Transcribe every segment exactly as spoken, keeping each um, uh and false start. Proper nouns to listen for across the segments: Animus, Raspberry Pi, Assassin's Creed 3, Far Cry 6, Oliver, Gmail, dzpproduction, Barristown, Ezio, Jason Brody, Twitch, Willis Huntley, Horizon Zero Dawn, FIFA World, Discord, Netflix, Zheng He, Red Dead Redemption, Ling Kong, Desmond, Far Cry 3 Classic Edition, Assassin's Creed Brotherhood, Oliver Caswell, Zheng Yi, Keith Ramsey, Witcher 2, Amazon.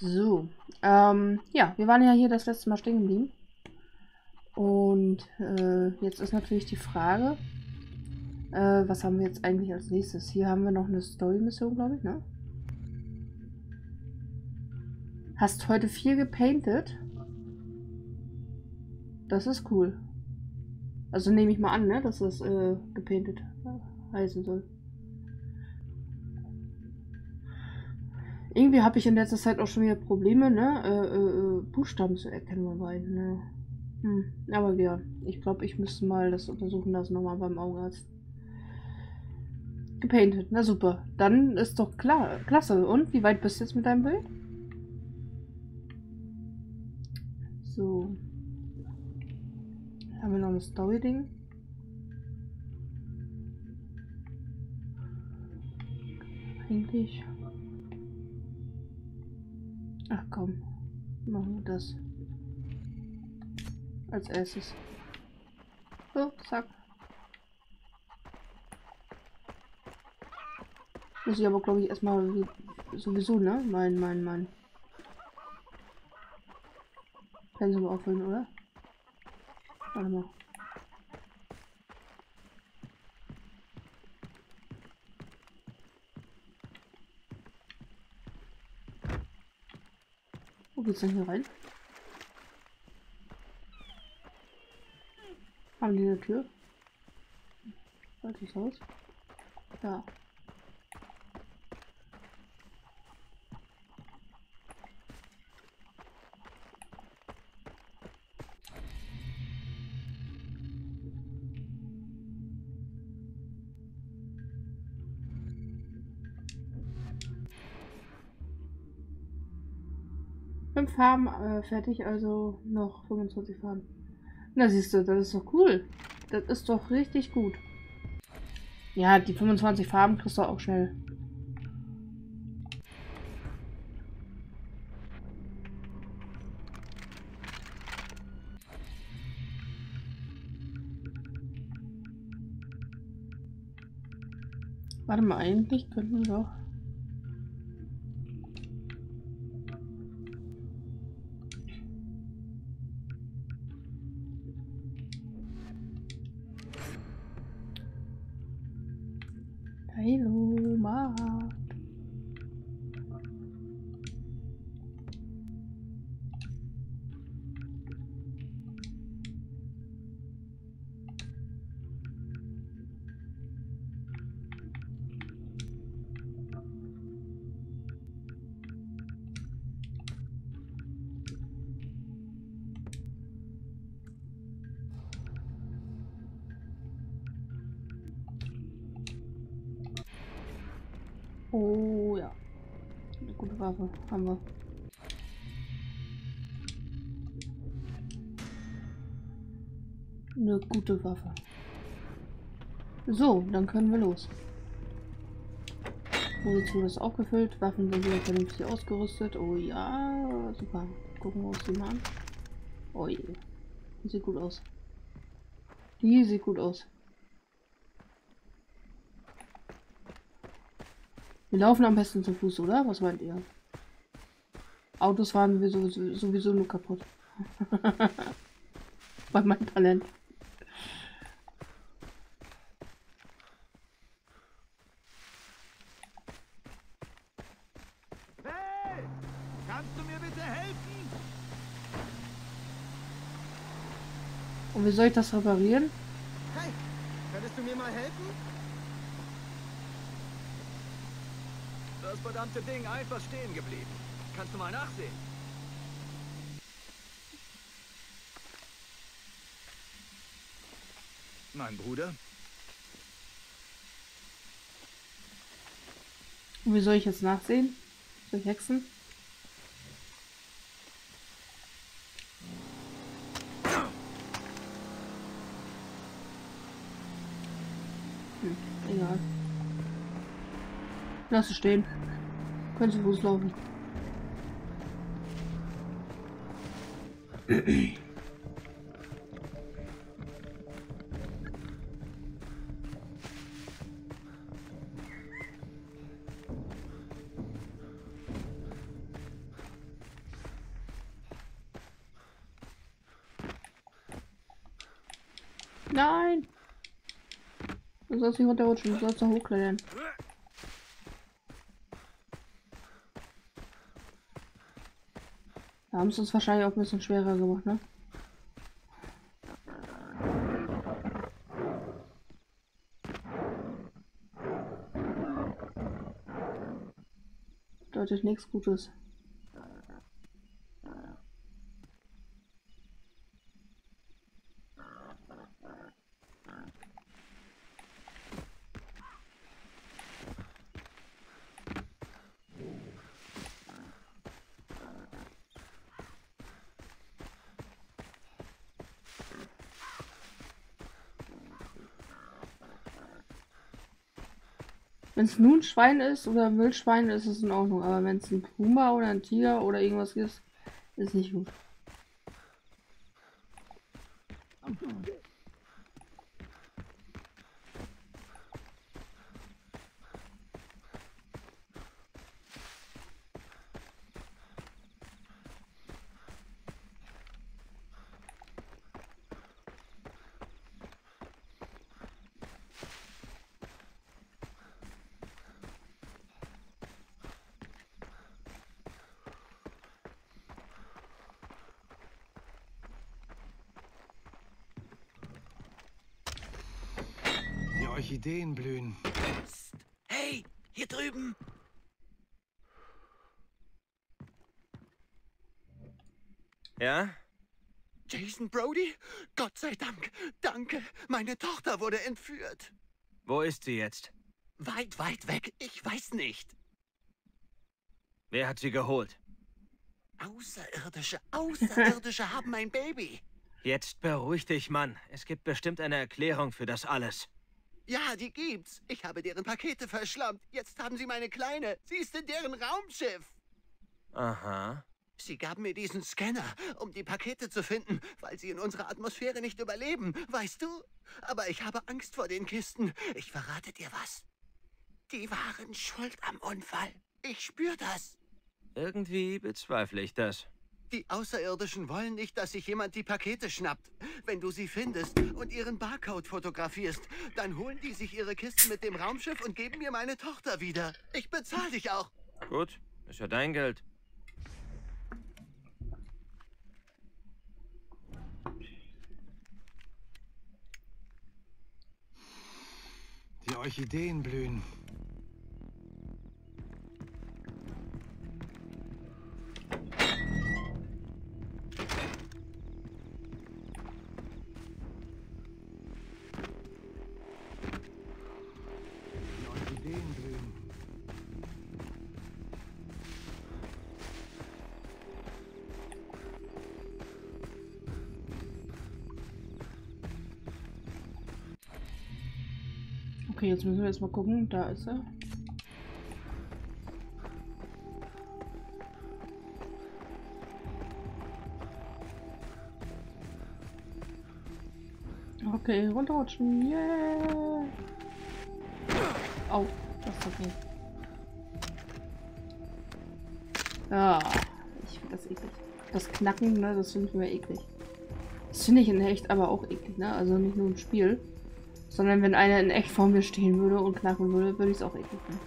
So, ähm, ja, wir waren ja hier das letzte Mal stehen geblieben. Und äh, jetzt ist natürlich die Frage, äh, was haben wir jetzt eigentlich als nächstes? Hier haben wir noch eine Story-Mission, glaube ich, ne? Hast heute viel gepainted? Das ist cool. Also nehme ich mal an, ne, dass das äh, gepainted heißen soll. Irgendwie habe ich in letzter Zeit auch schon wieder Probleme, ne, äh, äh, Buchstaben zu erkennen dabei, ne. Hm, aber ja, ich glaube, ich müsste mal das untersuchen lassen, nochmal beim Augenarzt. Gepainted, na super. Dann ist doch klar, klasse. Und, wie weit bist du jetzt mit deinem Bild? So. Haben wir noch ein Story-Ding? Eigentlich... Ach komm, machen wir das. Als erstes. So, zack. Muss ich aber, glaube ich, erstmal sowieso, ne? Mein, mein, mein. Kannst du aber auffüllen, oder? Warte mal. Geht's denn hier rein? Haben die eine Tür? Wollte ich raus? Ja. Farben äh, fertig, also noch fünfundzwanzig Farben. Na siehst du, das ist doch cool. Das ist doch richtig gut. Ja, die fünfundzwanzig Farben kriegst du auch schnell. Warte mal, eigentlich könnten wir doch... Oh ja, eine gute Waffe haben wir. Eine gute Waffe. So, dann können wir los. Munition ist auch gefüllt, Waffen sind wieder vernünftig ausgerüstet. Oh ja, super. Gucken wir uns die mal an. Oh je, die sieht gut aus. Die sieht gut aus. Wir laufen am besten zu Fuß, oder? Was meint ihr? Autos fahren wir sowieso, sowieso nur kaputt. Bei meinem Talent. Hey! Kannst du mir bitte helfen? Und wie soll ich das reparieren? Hey! Könntest du mir mal helfen? Das verdammte Ding einfach stehen geblieben. Kannst du mal nachsehen? Mein Bruder? Und wie soll ich jetzt nachsehen? Soll ich hexen? Hm, egal. Lass es stehen. Können Sie Fuß laufen. Nein! Du sollst nicht runterrutschen, du sollst da hochklettern. Da haben sie es wahrscheinlich auch ein bisschen schwerer gemacht, ne? Deutet nichts Gutes. Wenn es nun ein Schwein ist oder ein Wildschwein, ist es in Ordnung. Aber wenn es ein Puma oder ein Tiger oder irgendwas ist, ist nicht gut. Ideen blühen. Hey, hier drüben. Ja? Jason Brody? Gott sei Dank. Danke. Meine Tochter wurde entführt. Wo ist sie jetzt? Weit, weit weg. Ich weiß nicht. Wer hat sie geholt? Außerirdische, Außerirdische haben mein Baby. Jetzt beruhig dich, Mann. Es gibt bestimmt eine Erklärung für das alles. Ja, die gibt's. Ich habe deren Pakete verschlammt. Jetzt haben sie meine Kleine. Sie ist in deren Raumschiff. Aha. Sie gaben mir diesen Scanner, um die Pakete zu finden, weil sie in unserer Atmosphäre nicht überleben, weißt du? Aber ich habe Angst vor den Kisten. Ich verrate dir was. Die waren schuld am Unfall. Ich spüre das. Irgendwie bezweifle ich das. Die Außerirdischen wollen nicht, dass sich jemand die Pakete schnappt. Wenn du sie findest und ihren Barcode fotografierst, dann holen die sich ihre Kisten mit dem Raumschiff und geben mir meine Tochter wieder. Ich bezahle dich auch. Gut, ist ja dein Geld. Die Orchideen blühen. Okay, jetzt müssen wir erstmal gucken, da ist er. Okay, runterrutschen, yeah! Au, oh, das ist okay. Ah, ich finde das eklig. Das Knacken, ne, das finde ich immer eklig. Das finde ich in echt aber auch eklig, ne, also nicht nur im Spiel. Sondern wenn einer in echt vor mir stehen würde und knacken würde, würde ich es auch eklig finden.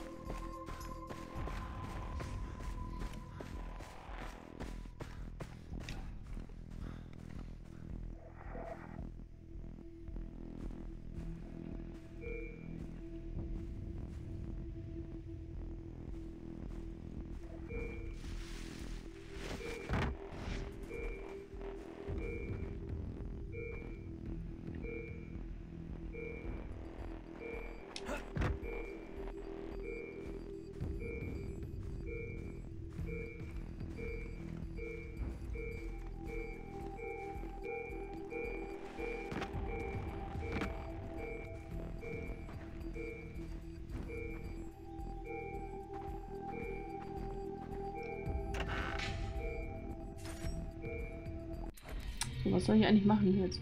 Was soll ich eigentlich machen jetzt?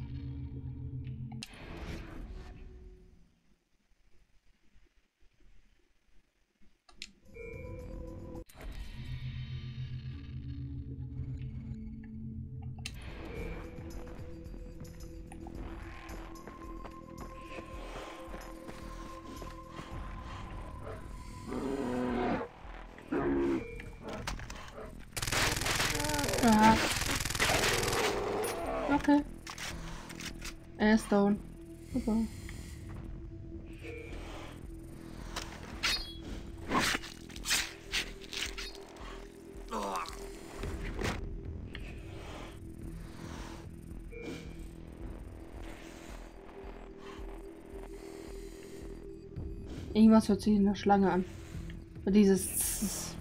Okay. Er ist down. Super. Irgendwas hört sich in der Schlange an. Dieses...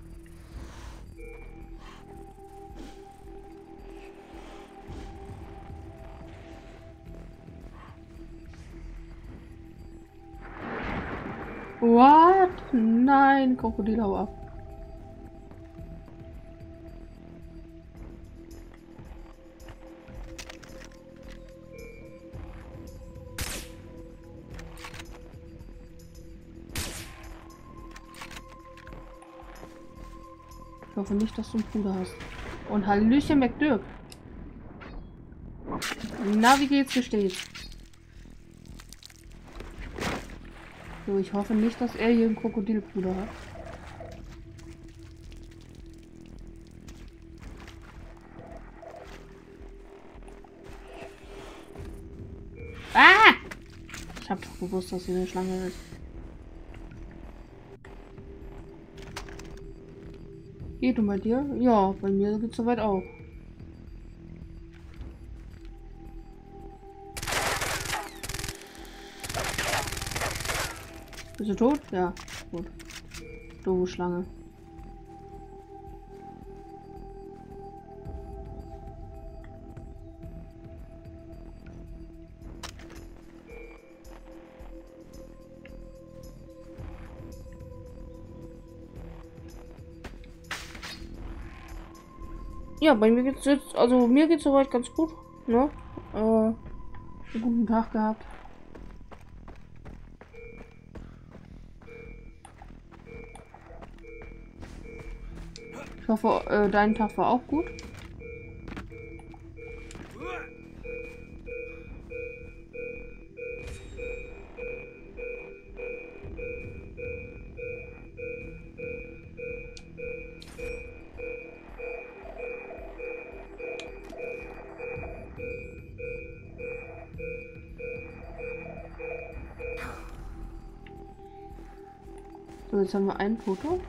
What? Nein, Krokodil, hau ab. Ich hoffe nicht, dass du einen Bruder hast. Und Hallöchen, McDürk. Na, wie geht's, wie steht's? So, ich hoffe nicht, dass er hier einen Krokodilbruder hat. Ah! Ich hab doch gewusst, dass hier eine Schlange ist. Geht um bei dir? Ja, bei mir geht's soweit auch. Bist du tot? Ja, gut. Doofe Schlange. Ja, bei mir geht's jetzt, also mir geht's soweit ganz gut, ne? Äh, einen guten Tag gehabt. Ich hoffe, äh, dein Tag war auch gut. So, jetzt haben wir ein Foto.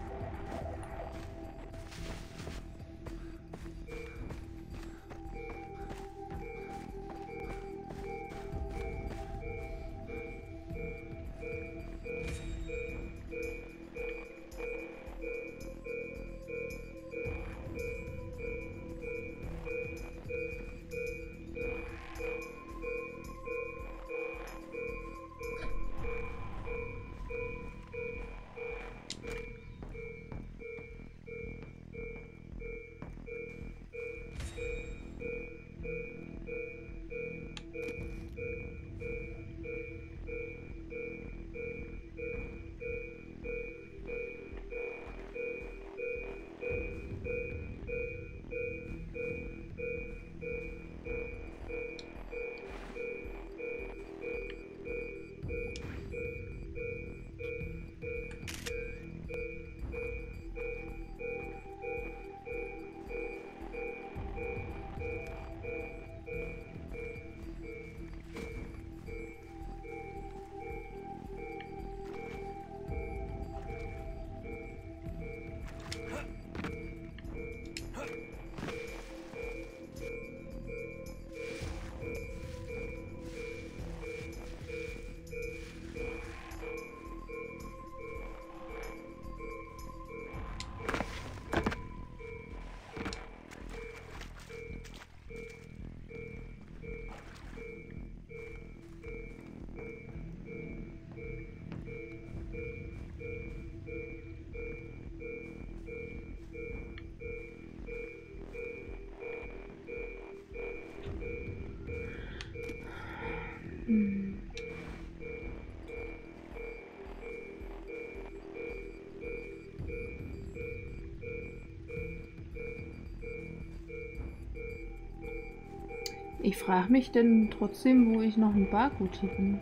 Ich frage mich denn trotzdem, wo ich noch einen Barcode tippen.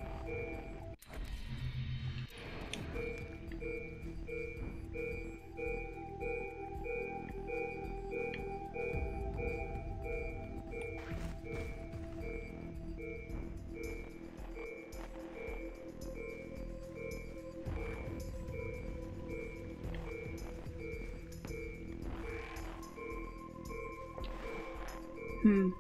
Hm.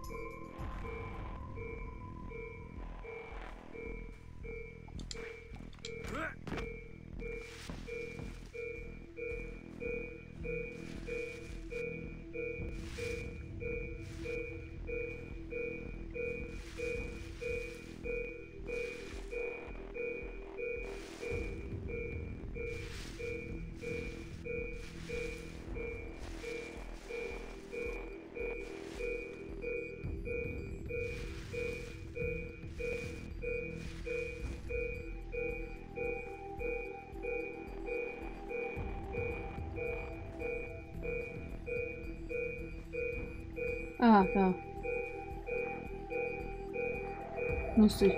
Ah, ja. Lustig.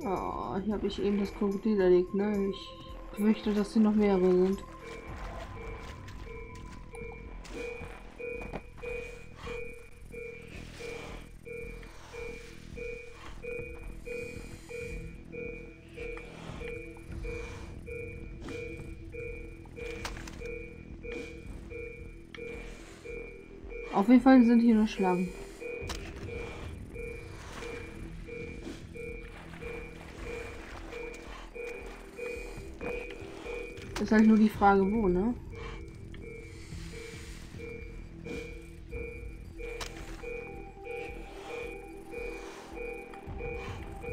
Oh, hier habe ich eben das Krokodil erlegt, ne? Ich möchte, dass hier noch mehrere sind. Auf jeden Fall sind hier nur Schlangen. Ist halt nur die Frage, wo, ne?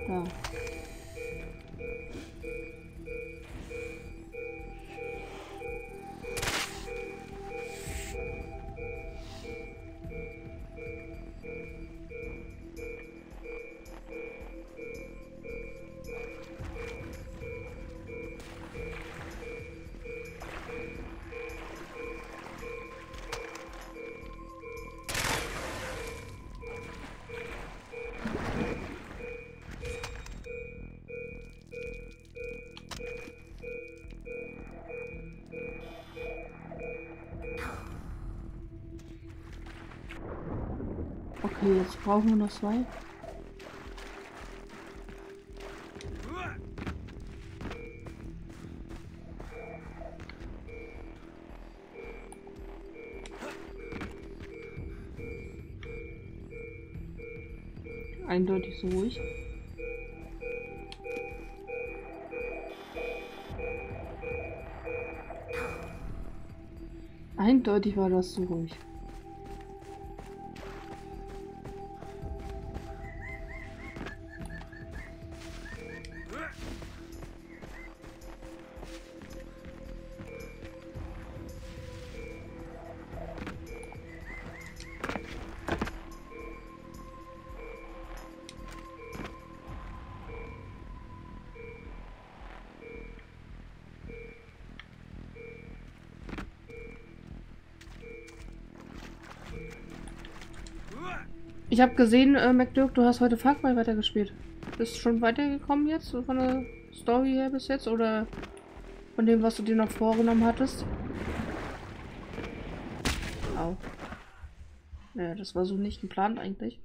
Da. Okay, jetzt brauchen wir noch zwei. Eindeutig so ruhig. Eindeutig war das so ruhig. Ich habe gesehen, äh, MacDirk, du hast heute Far Cry weitergespielt. Bist du schon weitergekommen jetzt? Von der Story her bis jetzt? Oder von dem, was du dir noch vorgenommen hattest? Au. Naja, das war so nicht geplant eigentlich.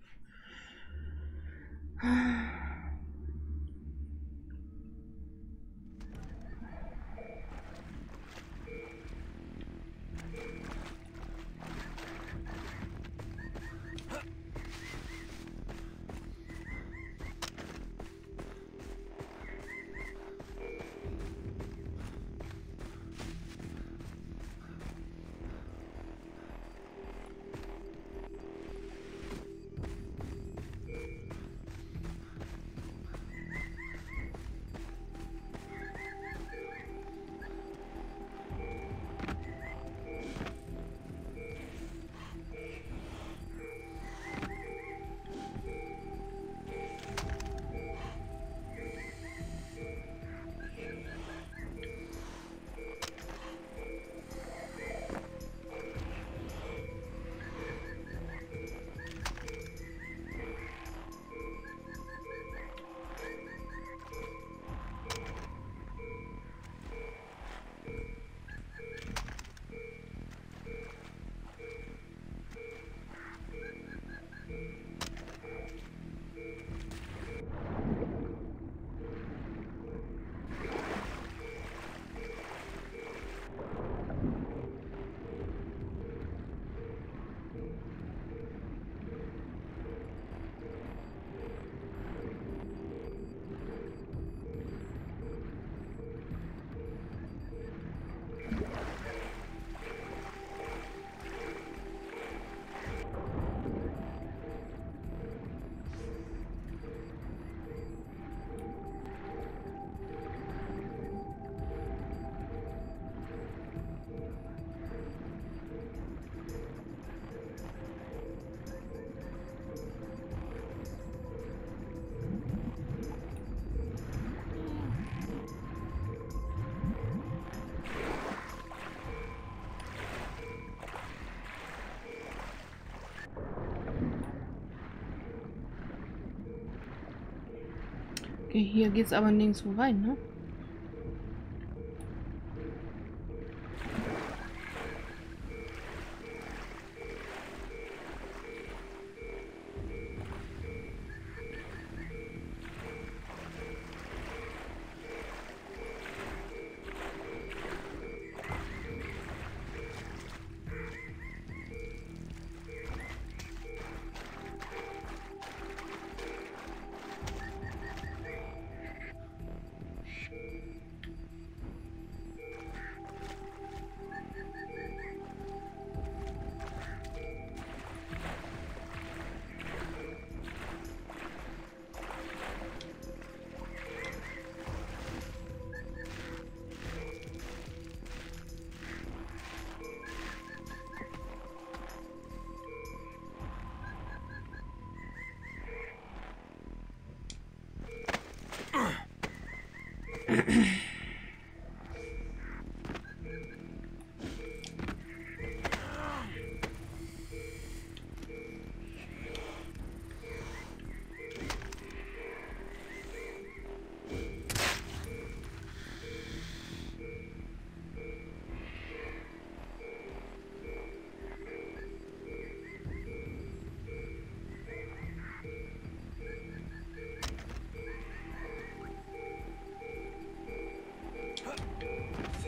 Okay, hier geht's aber nirgendwo rein, ne?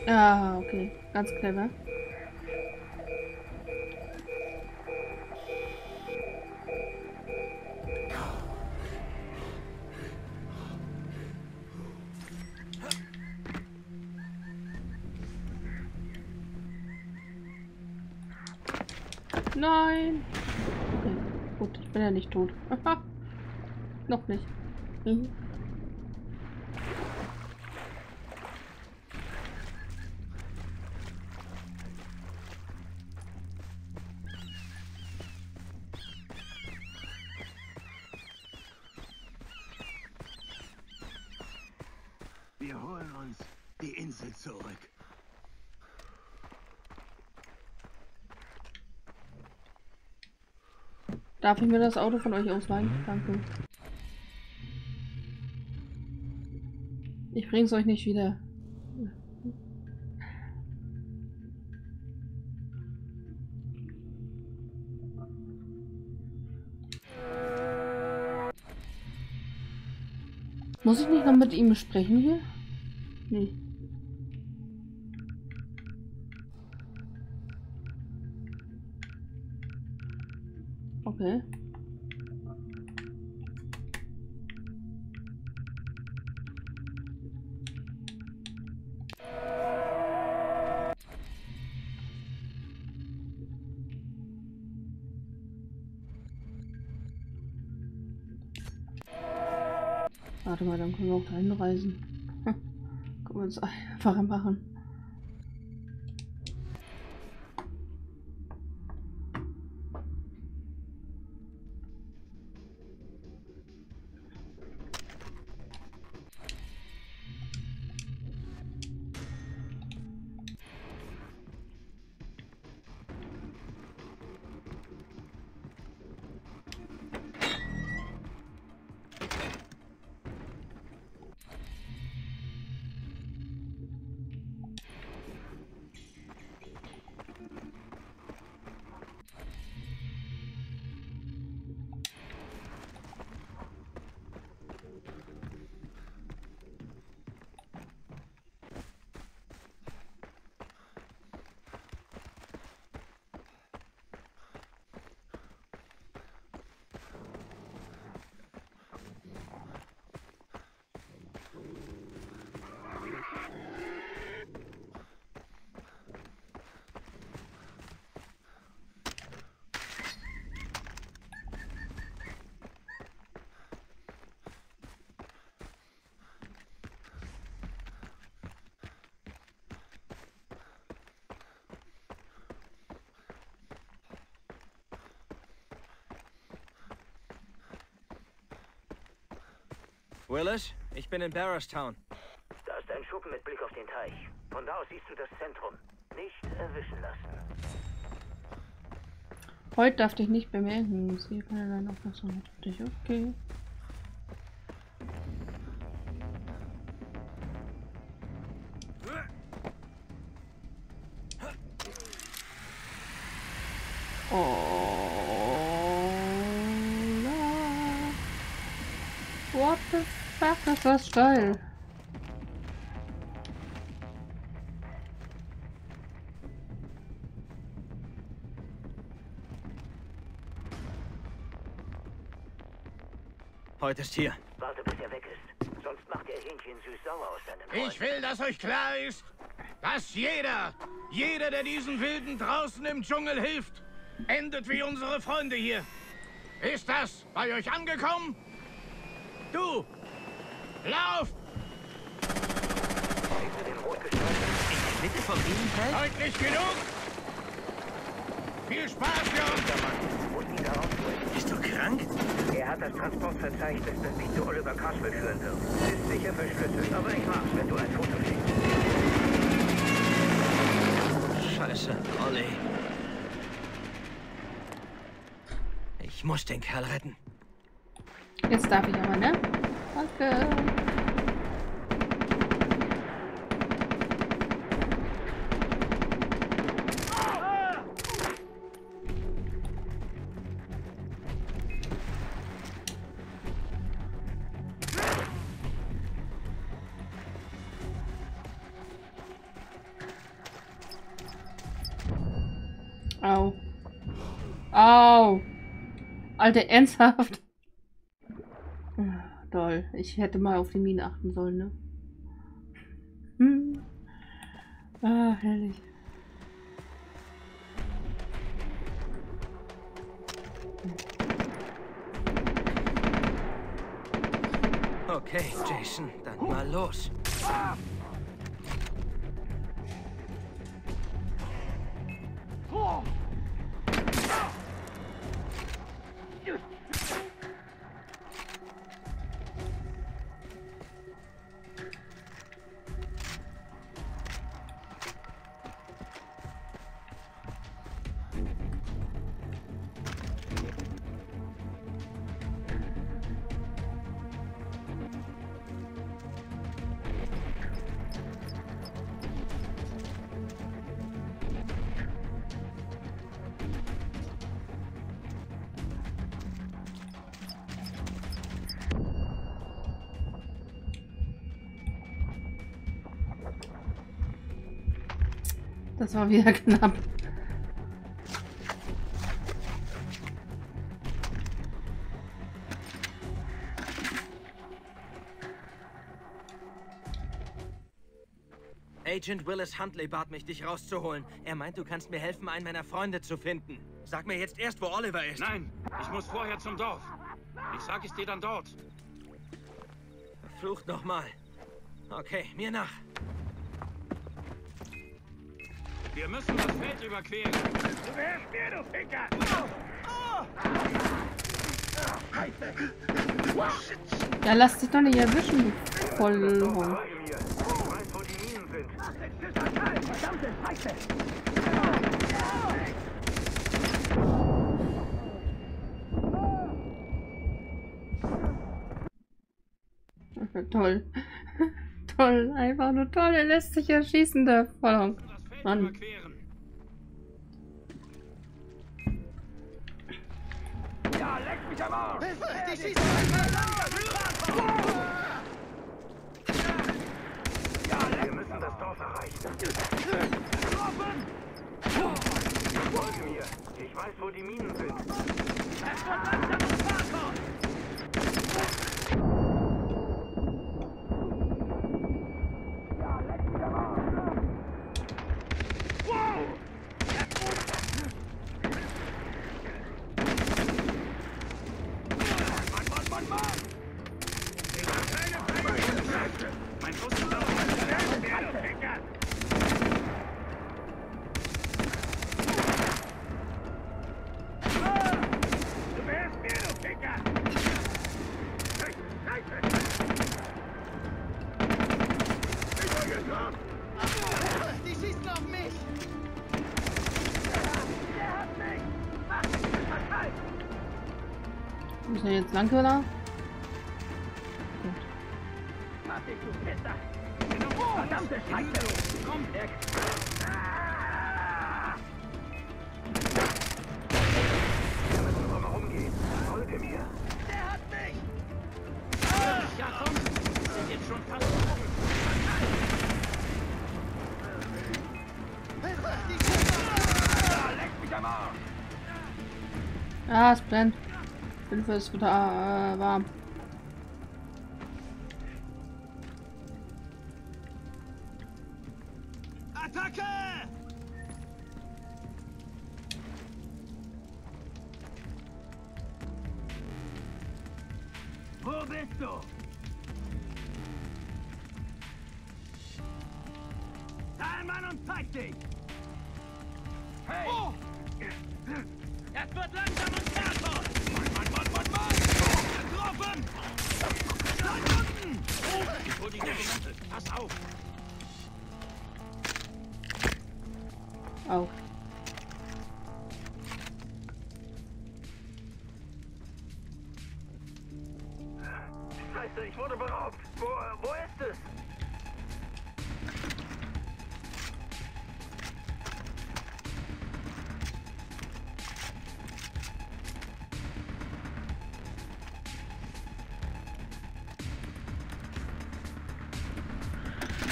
Ah, okay. Ganz clever. Nein! Okay, gut, ich bin ja nicht tot. Noch nicht. Mhm. Darf ich mir das Auto von euch ausleihen? Danke. Ich bring's euch nicht wieder. Muss ich nicht noch mit ihm sprechen hier? Nee. Okay. Warte mal, dann können wir auch dahin reisen. Können wir uns einfacher machen. Willis, ich bin in Barristown. Da ist ein Schuppen mit Blick auf den Teich. Von da aus siehst du das Zentrum. Nicht erwischen lassen. Heute darf ich nicht bemerken. Sie können dann auch noch so mit dich. Okay. Oh. What the fuck, das war steil. Heute ist hier. Warte, bis er weg ist. Sonst macht er Hähnchen süß-sauer aus seinem Freund. Ich will, dass euch klar ist, dass jeder, jeder, der diesen Wilden draußen im Dschungel hilft, endet wie unsere Freunde hier. Ist das bei euch angekommen? Du! Lauf! Bitte vom Bienenfeld? Deutlich genug! Viel Spaß für uns! Bist du krank? Er hat das Transportverzeichnis, das dich zu Oliver Caswell führen wird. Ist sicher verschlüsselt, aber ich mach's, wenn du ein Foto schickst. Scheiße, Olli. Ich muss den Kerl retten. Jetzt darf ich aber, ne? Danke. Au. Au. Alter, ernsthaft? Toll. Ich hätte mal auf die Mine achten sollen, ne? Hm. Ah, herrlich. Okay, Jason, dann mal los. Das war wieder knapp. Agent Willis Huntley bat mich, dich rauszuholen. Er meint, du kannst mir helfen, einen meiner Freunde zu finden. Sag mir jetzt erst, wo Oliver ist. Nein, ich muss vorher zum Dorf. Ich sag es dir dann dort. Verflucht nochmal. Okay, mir nach. Wir müssen das Feld überqueren. Du hilfst mir, du Ficker! Ja, lass dich doch nicht erwischen, du Vollhorn. Toll. Toll, einfach nur toll. Er lässt sich erschießen, der Vollhorn. Mann. Ja, leck mich am Arsch! Ja, wir müssen das Dorf erreichen. Folge mir. Ich weiß, wo die Minen sind. Jetzt lang, oder? Gut. Verdammte Scheiße! Kommt weg! Wir müssen drüber rumgehen. Folge mir. Der hat mich! Ja komm! Wir sind jetzt schon fast oben. Leck mich am Arsch! Ah, es brennt. Hilfe, es wird äh, warm.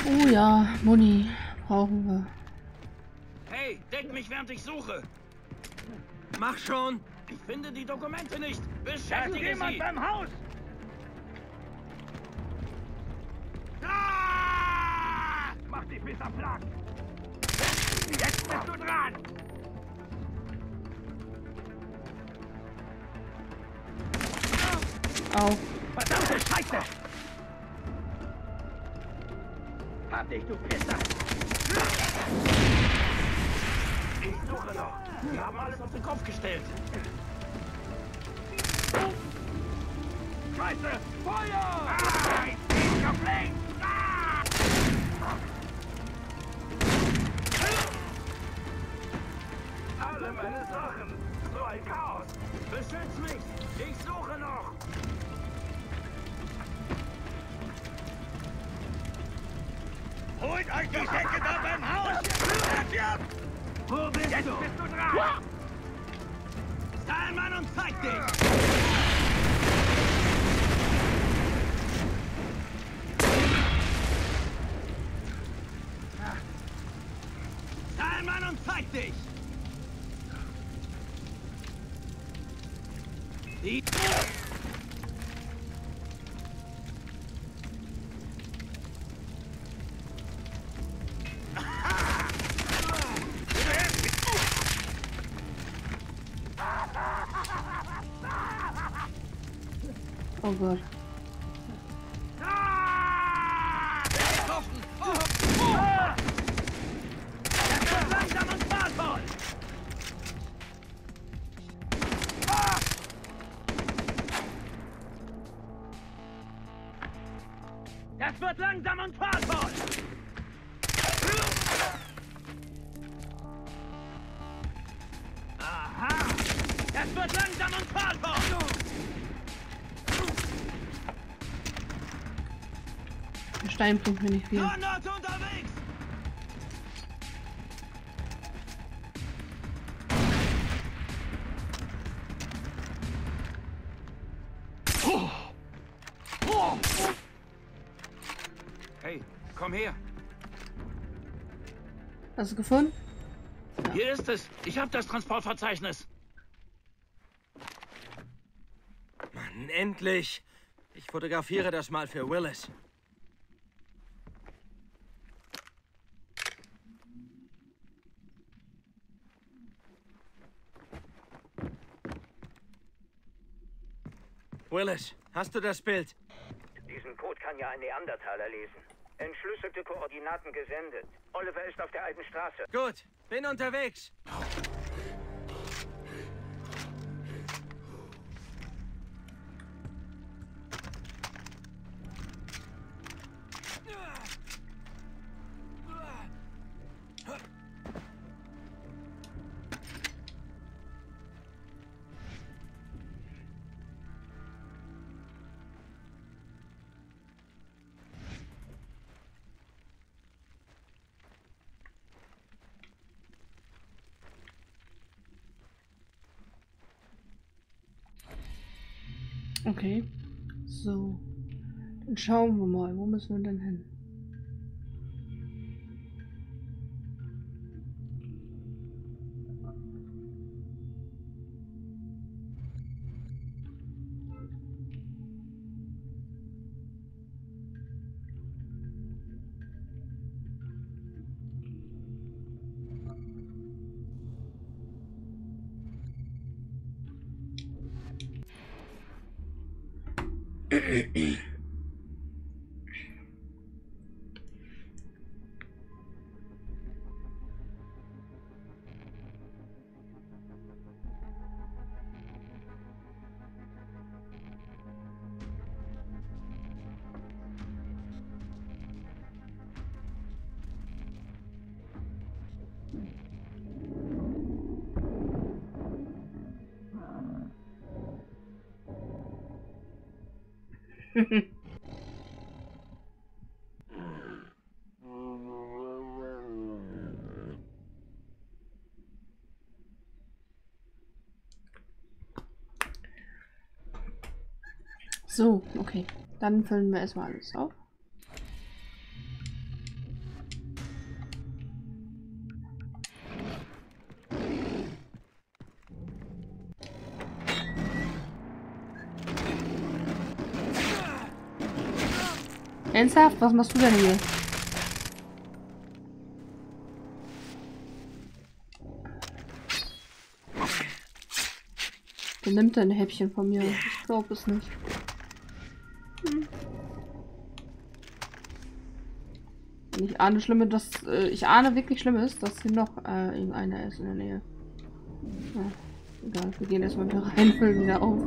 Oh ja, Muni brauchen wir. Hey, deck mich, während ich suche. Mach schon. Ich finde die Dokumente nicht. Beschäftige sie. Da ist jemand beim Haus. Ah! Mach dich besser platt. Jetzt bist du dran. Au. Verdammte Scheiße. Hab dich, du Pisser! Ich suche noch! Wir haben alles auf den Kopf gestellt! Scheiße! Feuer! Ah, ich bin dich auf links! Ah! Alle meine Sachen! So ein Chaos! Beschütz mich! Ich suche noch! Holt euch die Säcke da beim Haus! Wo bist Jetzt du? Bist du dran! Stahlmann und zeig dich! Stahlmann und zeig dich! Die Oh Gott. Das wird langsam und fahrvoll. Aha. Das wird langsam und fahrvoll. Stein bringt mir nicht viel. Granat unterwegs! Oh. Oh. Hey, komm her! Hast du gefunden? Ja. Hier ist es! Ich habe das Transportverzeichnis! Mann, endlich! Ich fotografiere das mal für Willis. Willis, hast du das Bild? Diesen Code kann ja ein Neandertaler lesen. Entschlüsselte Koordinaten gesendet. Oliver ist auf der alten Straße. Gut, bin unterwegs. Okay. So. Dann schauen wir mal. Wo müssen wir denn hin? So, okay. Dann füllen wir erstmal alles auf. Ernsthaft? Was machst du denn hier? Der nimmt ein Häppchen von mir. Ich glaube es nicht. Hm. Ich ahne Schlimme, dass äh, ich ahne wirklich Schlimmes, dass hier noch äh, irgendeiner ist in der Nähe. Ja, egal, wir gehen erstmal wieder rein, füllen wieder auf.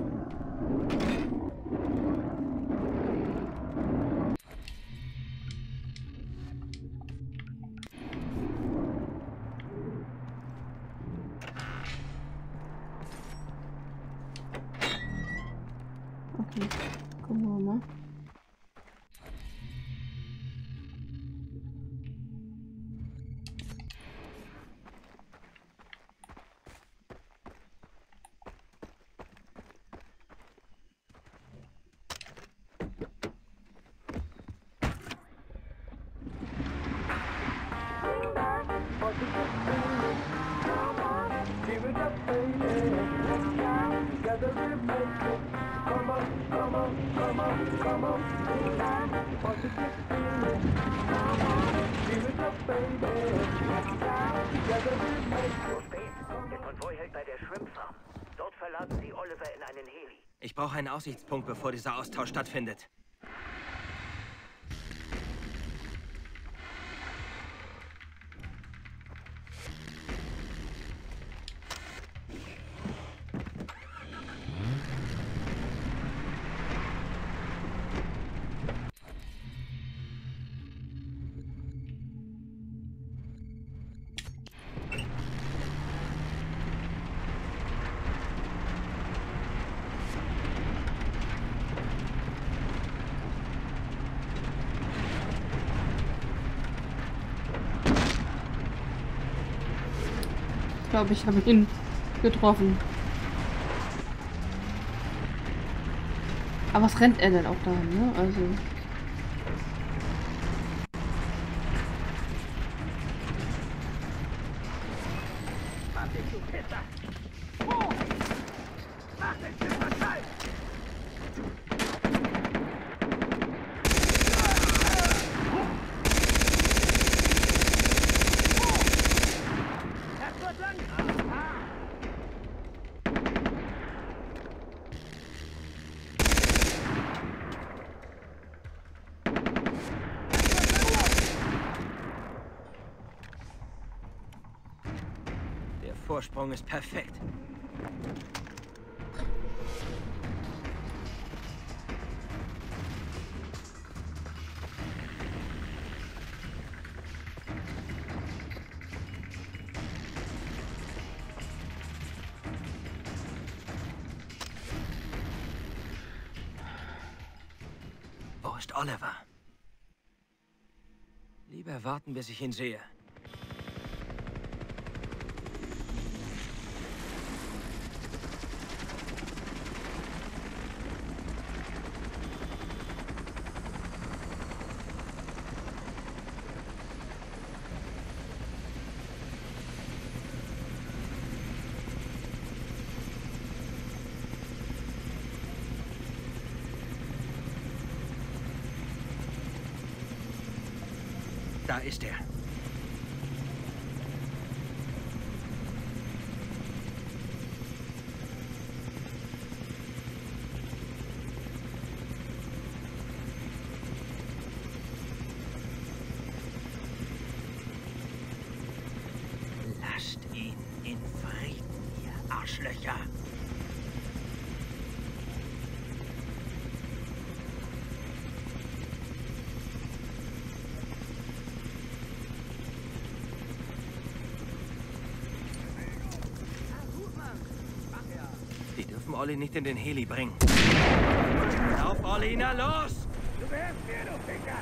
Ich brauche einen Aussichtspunkt, bevor dieser Austausch stattfindet. Ich glaube, ich habe ihn getroffen. Aber was rennt er denn auch da, ne? Also. Vorsprung ist perfekt. Wo ist Oliver? Lieber warten, bis ich ihn sehe. Da ist er. Olli nicht in den Heli bringen. Auf, Olli, na los! Du behältst mir, du Ficker!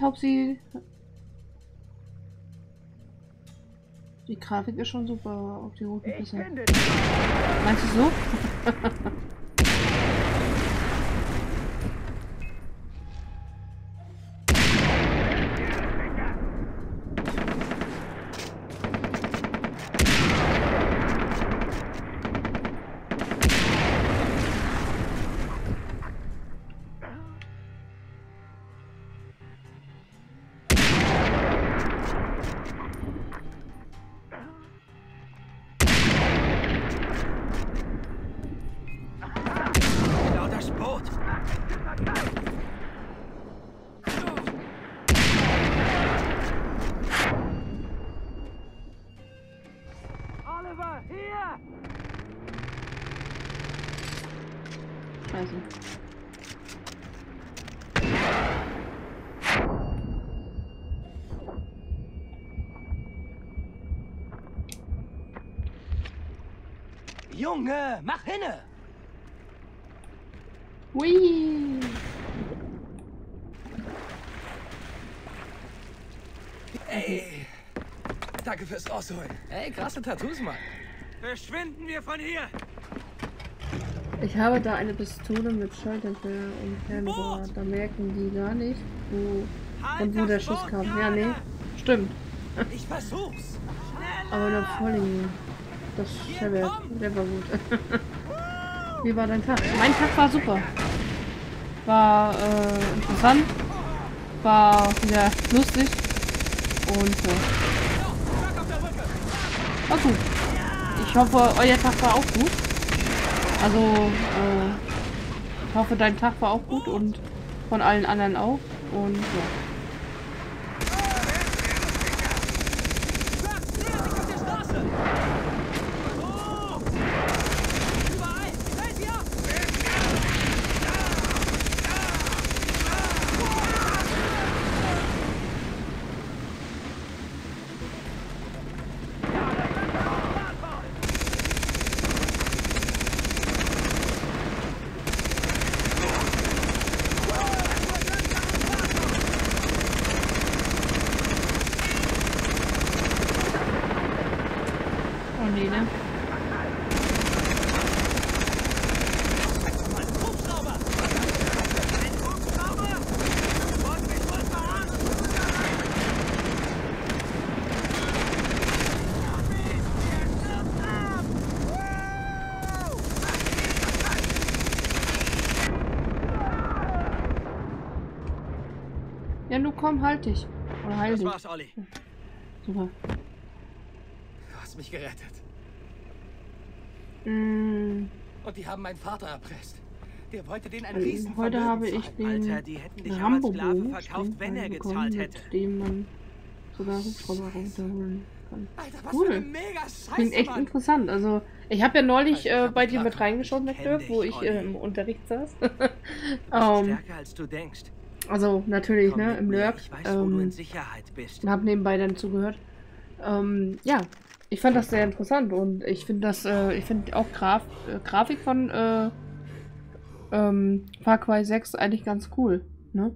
Taubsi. Die Grafik ist schon super auf die roten Pisse. Meinst du so? Junge, mach hinne! Hui! Ey! Danke fürs Ausholen. Ey, krasse Tattoos, Mann. Verschwinden wir von hier! Ich habe da eine Pistole mit Schalldämpfer und Fernrohr. Da merken die gar nicht, wo und wo der Schuss kam. Ja, nee. Stimmt. Ich versuch's! Aber dann vorliegen. Das ist ja wert. Der war gut. Wie war dein Tag? Mein Tag war super. War äh, interessant. War wieder lustig. Und so. Äh, war gut. Ich hoffe, euer Tag war auch gut. Also, äh, ich hoffe, dein Tag war auch gut und von allen anderen auch. Und so. Ja. Ja, nun komm, halt dich. Oder heil dich. Das war's, Olli. Super. Du hast mich gerettet. Mm. Und die haben meinen Vater erpresst. Der wollte den einen riesen Heute habe ich den Alter, die hätten dich Rambo verkauft, wenn er gezahlt hätte. Den man sogar Hubschrauber runterholen kann. Alter, was cool. Für eine mega Scheiße, klingt echt Mann. Interessant. Also, ich habe ja neulich also, äh, bei dir mit reingeschaut, Netflix, wo ich äh, im Unterricht saß. um, stärker als du denkst. Also, natürlich, komm, ne, im Lurk. Ich weiß, ähm, wo du in Sicherheit bist. Hab nebenbei dann zugehört. Ähm, ja, ich fand das sehr interessant und ich finde das, äh, ich finde auch Graf äh, Grafik von äh, ähm, Far Cry sechs eigentlich ganz cool, ne?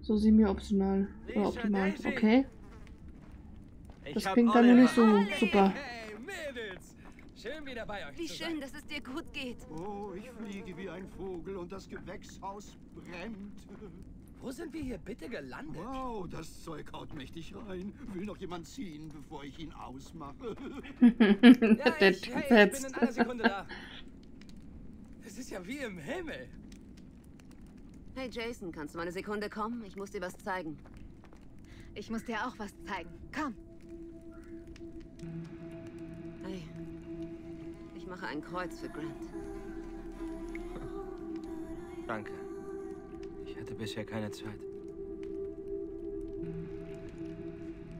So sie mir optional, oder optimal, okay. Das klingt dann nicht so super. Schön wieder bei euch. Wie schön, dass es dir gut geht. Oh, ich fliege wie ein Vogel und das Gewächshaus brennt. Wo sind wir hier bitte gelandet? Wow, das Zeug haut mächtig rein. Will noch jemand ziehen, bevor ich ihn ausmache? Ja, ich, hey, ich bin in einer Sekunde da. Das ist ja wie im Himmel. Hey Jason, kannst du mal eine Sekunde kommen? Ich muss dir was zeigen. Ich muss dir auch was zeigen. Komm. Hey. Ich mache ein Kreuz für Grant. Danke. Ich hatte bisher keine Zeit.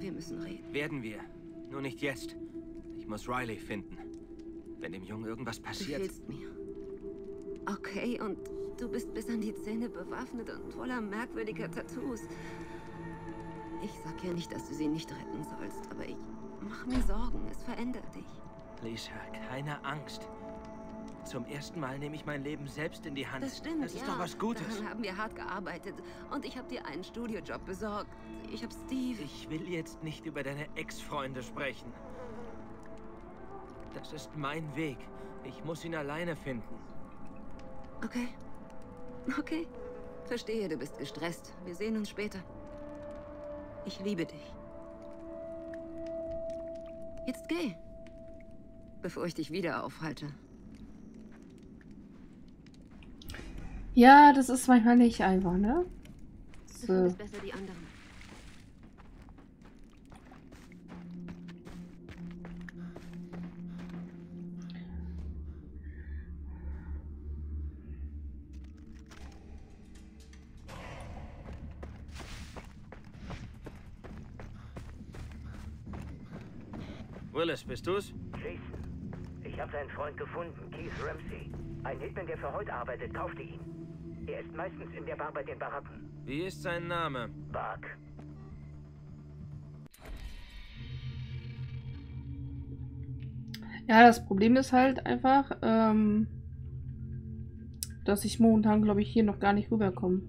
Wir müssen reden. Werden wir. Nur nicht jetzt. Ich muss Riley finden. Wenn dem Jungen irgendwas passiert... Du fehlst mir. Okay, und du bist bis an die Zähne bewaffnet und voller merkwürdiger Tattoos. Ich sag ja nicht, dass du sie nicht retten sollst, aber ich mach mir Sorgen. Es verändert dich. Lisa, keine Angst. Zum ersten Mal nehme ich mein Leben selbst in die Hand. Das stimmt, das ist ja doch was Gutes. Daran haben wir hart gearbeitet und ich habe dir einen Studiojob besorgt. Ich habe Steve... Ich will jetzt nicht über deine Ex-Freunde sprechen. Das ist mein Weg. Ich muss ihn alleine finden. Okay. Okay. Verstehe, du bist gestresst. Wir sehen uns später. Ich liebe dich. Jetzt geh. Bevor ich dich wieder aufhalte. Ja, das ist manchmal nicht einfach, ne? So. Du findest besser die anderen. Willis, bist du's? Ich habe deinen Freund gefunden, Keith Ramsey. Ein Hitman, der für heute arbeitet, kaufte ihn. Er ist meistens in der Bar bei den Baracken. Wie ist sein Name? Bark. Ja, das Problem ist halt einfach, ähm, dass ich momentan, glaube ich, hier noch gar nicht rüberkomme.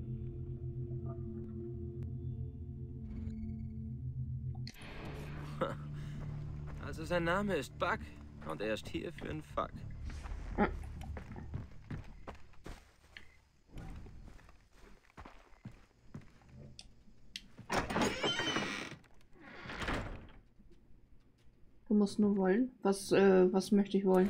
Also sein Name ist Bark. Und er ist hier für einen Fuck. Ah. Du musst nur wollen. Was, äh, was möchte ich wollen?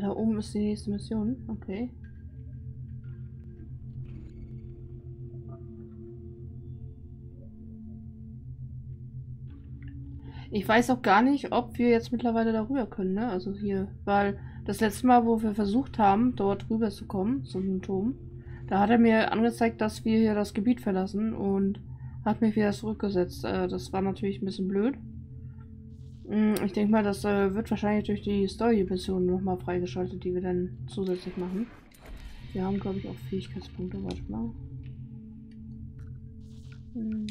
Da oben ist die nächste Mission, okay. Ich weiß auch gar nicht, ob wir jetzt mittlerweile darüber können, ne? Also hier, weil das letzte Mal, wo wir versucht haben, dort rüber zu kommen, zum Turm, da hat er mir angezeigt, dass wir hier das Gebiet verlassen und hat mich wieder zurückgesetzt. Das war natürlich ein bisschen blöd. Ich denke mal, das äh, wird wahrscheinlich durch die Story-Mission nochmal freigeschaltet, die wir dann zusätzlich machen. Wir haben, glaube ich, auch Fähigkeitspunkte. Warte mal. Hm.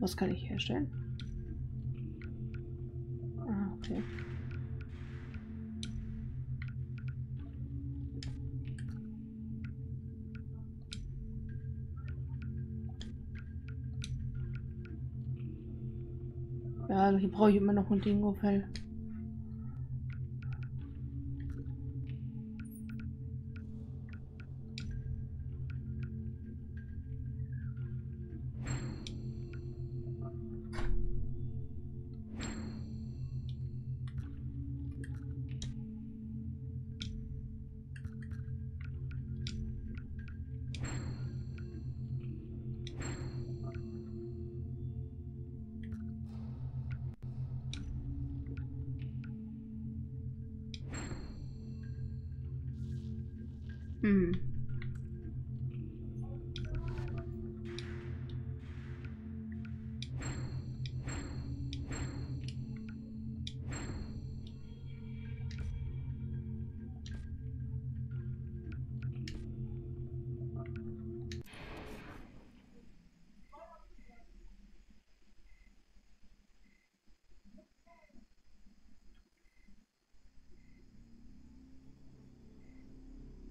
Was kann ich herstellen? Ah, okay. Ja, also hier brauche ich immer noch ein Dingofell.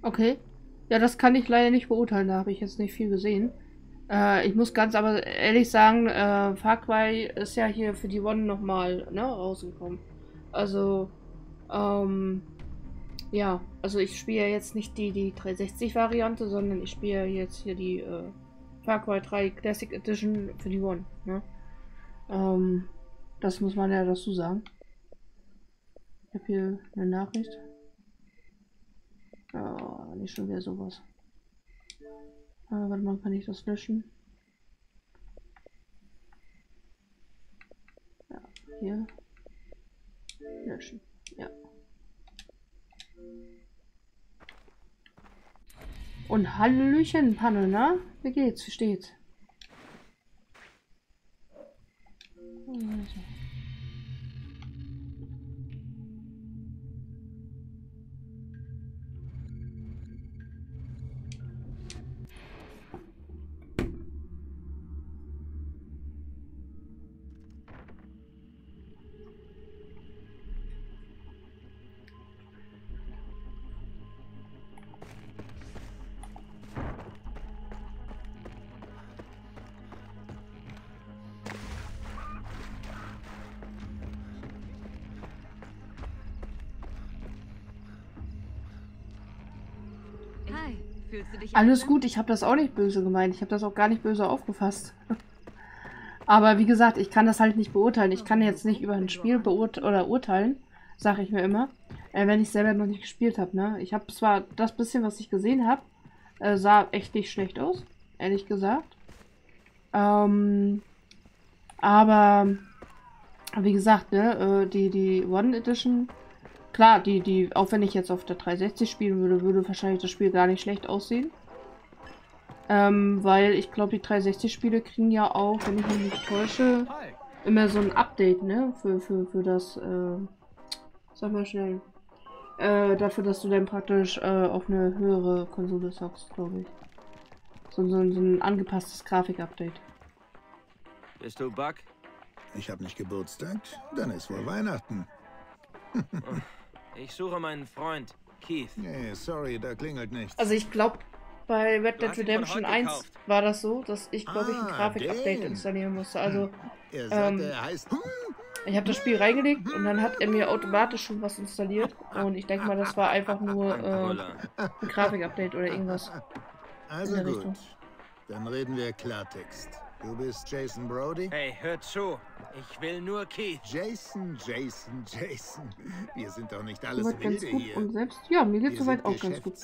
Okay. Ja, das kann ich leider nicht beurteilen. Da habe ich jetzt nicht viel gesehen. Äh, ich muss ganz aber ehrlich sagen, äh, Far Cry ist ja hier für die One nochmal, ne, rausgekommen. Also, ähm, ja. Also ich spiele ja jetzt nicht die, die dreihundertsechzig-Variante, sondern ich spiele jetzt hier die äh, Far Cry drei Classic Edition für die One, ne? Ähm, das muss man ja dazu sagen. Ich habe hier eine Nachricht. Oh, nicht schon wieder sowas. Aber warte mal, kann ich das löschen? Ja, hier. Löschen. Ja. Und Hallöchen, Panne, ne? Wie geht's? Wie steht's? Also. Alles gut, ich habe das auch nicht böse gemeint. Ich habe das auch gar nicht böse aufgefasst. Aber wie gesagt, ich kann das halt nicht beurteilen. Ich kann jetzt nicht über ein Spiel beurte- oder urteilen, sage ich mir immer, äh, wenn ich selber noch nicht gespielt habe. Ne? Ich habe zwar das bisschen, was ich gesehen habe, äh, sah echt nicht schlecht aus, ehrlich gesagt. Ähm, aber wie gesagt, ne, äh, die, die One Edition... Klar, die, die, auch wenn ich jetzt auf der dreihundertsechzig spielen würde, würde wahrscheinlich das Spiel gar nicht schlecht aussehen. Ähm, weil ich glaube, die dreihundertsechzig-Spiele kriegen ja auch, wenn ich mich nicht täusche, immer so ein Update, ne? Für, für, für das, äh, sag mal schnell, äh, dafür, dass du dann praktisch, äh, auf eine höhere Konsole zockst, glaube ich. So, so, so ein angepasstes Grafik-Update. Bist du Buck? Ich habe nicht Geburtstag, dann ist wohl Weihnachten. Ich suche meinen Freund, Keith. Nee, sorry, da klingelt nichts. Also ich glaube, bei Red Dead Redemption eins gekauft. War das so, dass ich, glaube ich, ein Grafik-Update installieren musste. Also, er sagt, ähm, er heißt... ich habe das Spiel reingelegt und dann hat er mir automatisch schon was installiert. Und ich denke mal, das war einfach nur äh, ein Grafik-Update oder irgendwas. Also in der gut, Richtung. Dann reden wir Klartext. Du bist Jason Brody? Hey, hör zu. Ich will nur Keith. Jason, Jason, Jason. Wir sind doch nicht alles Wilde ganz gut hier. Und selbst, ja, mir geht's soweit auch ganz gut.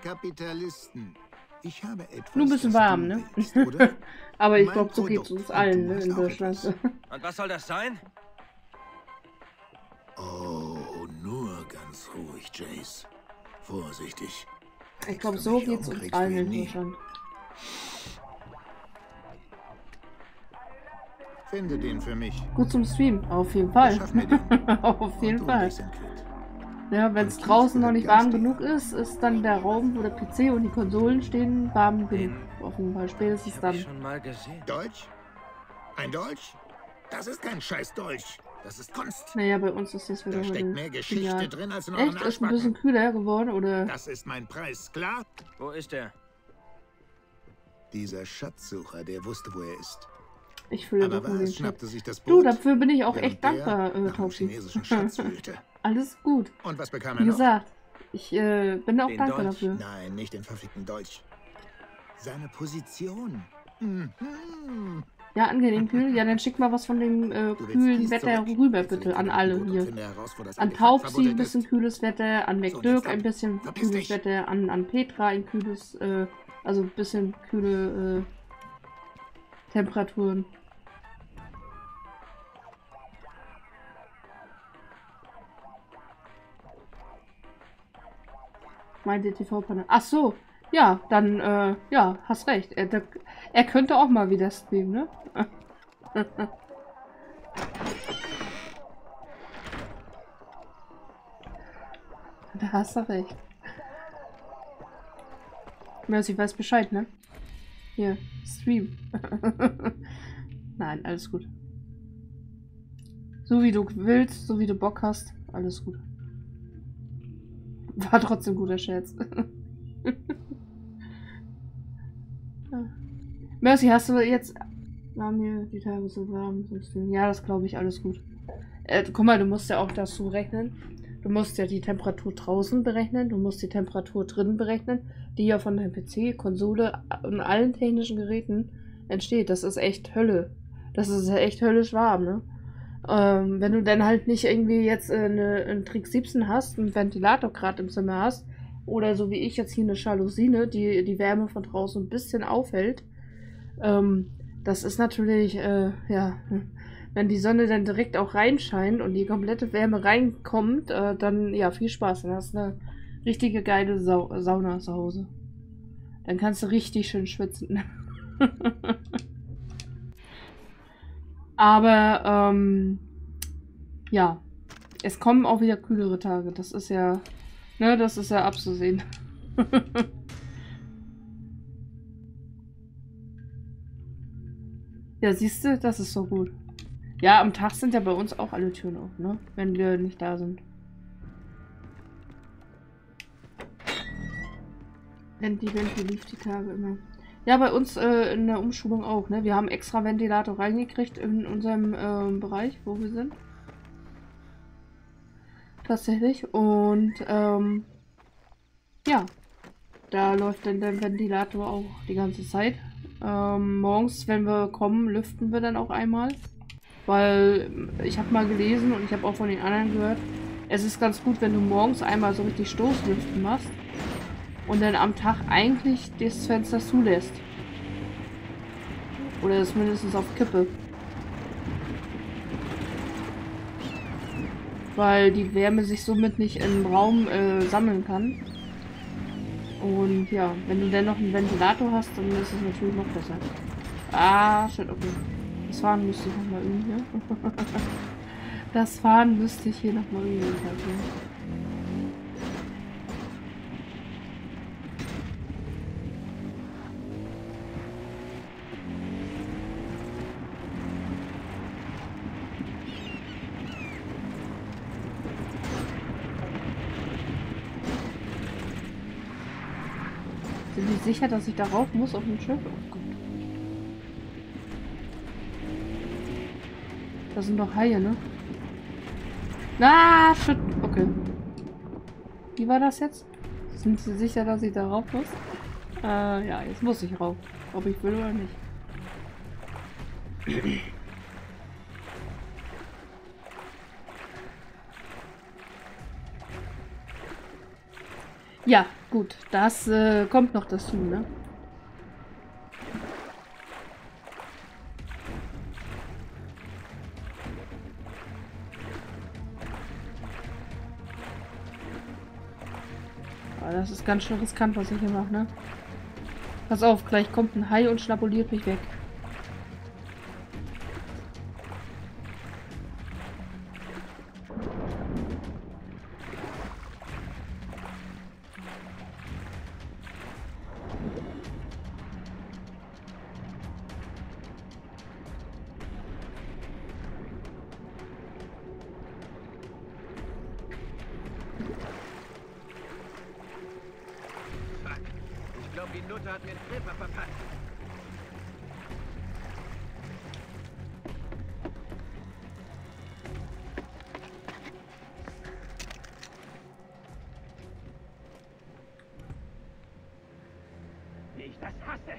Kapitalisten. Ich habe etwas. Nur ein bisschen warm, ne? Willst, aber ich glaube, so geht's uns allen, ne, in Deutschland. Und was soll das sein? Oh, nur ganz ruhig, Jace. Vorsichtig. Ich glaube, so geht's uns allen in Deutschland. Finde den für mich. Gut zum Stream, auf jeden Fall. Auf jeden Fall. Ja, wenn es draußen noch nicht warm genug ist, ist dann der Raum, wo der P C und die Konsolen stehen, warm genug. Auf jeden Fall, spätestens dann. Deutsch? Ein Dolch? Das ist kein Scheiß-Dolch. Das ist Kunst. Naja, bei uns ist das wieder. Da steckt mehr Geschichte ja. drin als in euren Arschbacken. Echt? Ist ein bisschen kühler geworden, oder? Das ist mein Preis, klar? Wo ist er? Dieser Schatzsucher, der wusste, wo er ist. Ich fühle aber war es schnappte sich das Boot. Du, dafür bin ich auch echt dankbar, äh, Tauchi. Alles gut. Und was bekam er noch? Wie gesagt, ich äh, bin auch dankbar dafür. Nein, nicht den verfickten Dolch. Seine Position. Mhm. Ja, angenehm kühl. Ja, dann schick mal was von dem äh, kühlen Wetter so rüber, bitte, an alle hier. Heraus, an Taubsi ein bisschen kühles Wetter, an McDirk so, ein bisschen Verpiss kühles dich. Wetter, an, an Petra ein kühles, äh, also ein bisschen kühle äh, Temperaturen. Meinte T V-Panel. Ach so. Ja, dann, äh, ja, hast recht. Er, der, er könnte auch mal wieder streamen, ne? Da hast du recht. Mercy weiß Bescheid, ne? Hier, Stream. Nein, alles gut. So wie du willst, so wie du Bock hast, alles gut. War trotzdem guter Scherz. Mercy, hast du jetzt... War mir die Tage so warm. Ja, das glaube ich, alles gut. Äh, guck mal, du musst ja auch dazu rechnen. Du musst ja die Temperatur draußen berechnen. Du musst die Temperatur drinnen berechnen, die ja von deinem P C, Konsole und allen technischen Geräten entsteht. Das ist echt Hölle. Das ist echt höllisch warm, ne? Ähm, wenn du dann halt nicht irgendwie jetzt eine, einen Trick siebzehn hast, einen Ventilator gerade im Zimmer hast, oder so wie ich jetzt hier eine Jalousine, die die Wärme von draußen ein bisschen aufhält. Ähm, das ist natürlich, äh, ja, wenn die Sonne dann direkt auch reinscheint und die komplette Wärme reinkommt, äh, dann, ja, viel Spaß. Dann hast du eine richtige geile Sau Sauna zu Hause. Dann kannst du richtig schön schwitzen. Aber, ähm, ja, es kommen auch wieder kühlere Tage. Das ist ja... Ne, das ist ja abzusehen. Ja, siehst du, das ist so gut. Ja, am Tag sind ja bei uns auch alle Türen auf, ne? Wenn wir nicht da sind. Wenn die Wände lief die Tage immer. Ja, bei uns äh, in der Umschulung auch, ne? Wir haben extra Ventilator reingekriegt in unserem äh, Bereich, wo wir sind. Tatsächlich. Und ähm, ja, da läuft dann der Ventilator auch die ganze Zeit. Ähm, morgens, wenn wir kommen, lüften wir dann auch einmal, weil ich habe mal gelesen und ich habe auch von den anderen gehört, es ist ganz gut, wenn du morgens einmal so richtig Stoßlüften machst und dann am Tag eigentlich das Fenster zulässt. Oder das mindestens auf Kippe. Weil die Wärme sich somit nicht im Raum äh, sammeln kann. Und ja, wenn du dann noch einen Ventilator hast, dann ist es natürlich noch besser. Ah, shit, okay. Das Fahren müsste ich nochmal üben hier. Das Fahren müsste ich hier nochmal üben. Sicher, dass ich darauf muss auf dem Schiff. Oh Gott. Da sind doch Haie, ne? Na, ah, shit. Okay. Wie war das jetzt? Sind Sie sicher, dass ich darauf muss? Äh, ja, jetzt muss ich rauf. Ob ich will oder nicht. Ja, gut, das äh, kommt noch dazu, ne? Aber das ist ganz schön riskant, was ich hier mache, ne? Pass auf, gleich kommt ein Hai und schnabuliert mich weg. Die Nutte hat mir den Flipper verpasst. Wie ich das hasse.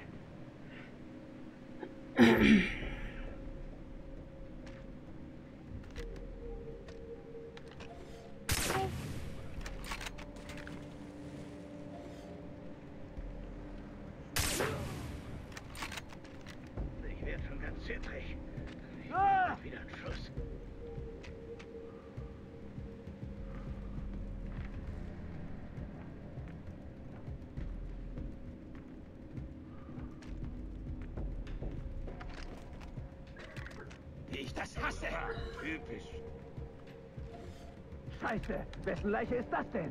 Scheiße, wessen Leiche ist das denn?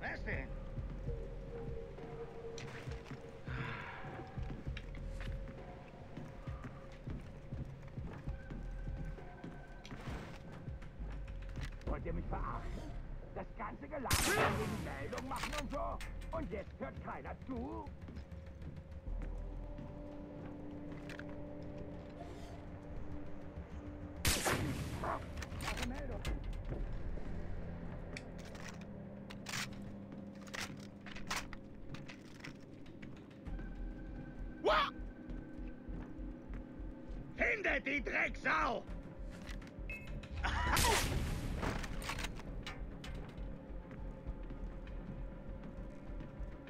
Was denn? Wollt ihr mich verarschen? Das ganze Gelaber wegen Meldung machen und so. Und jetzt hört keiner zu? Die Drecksau!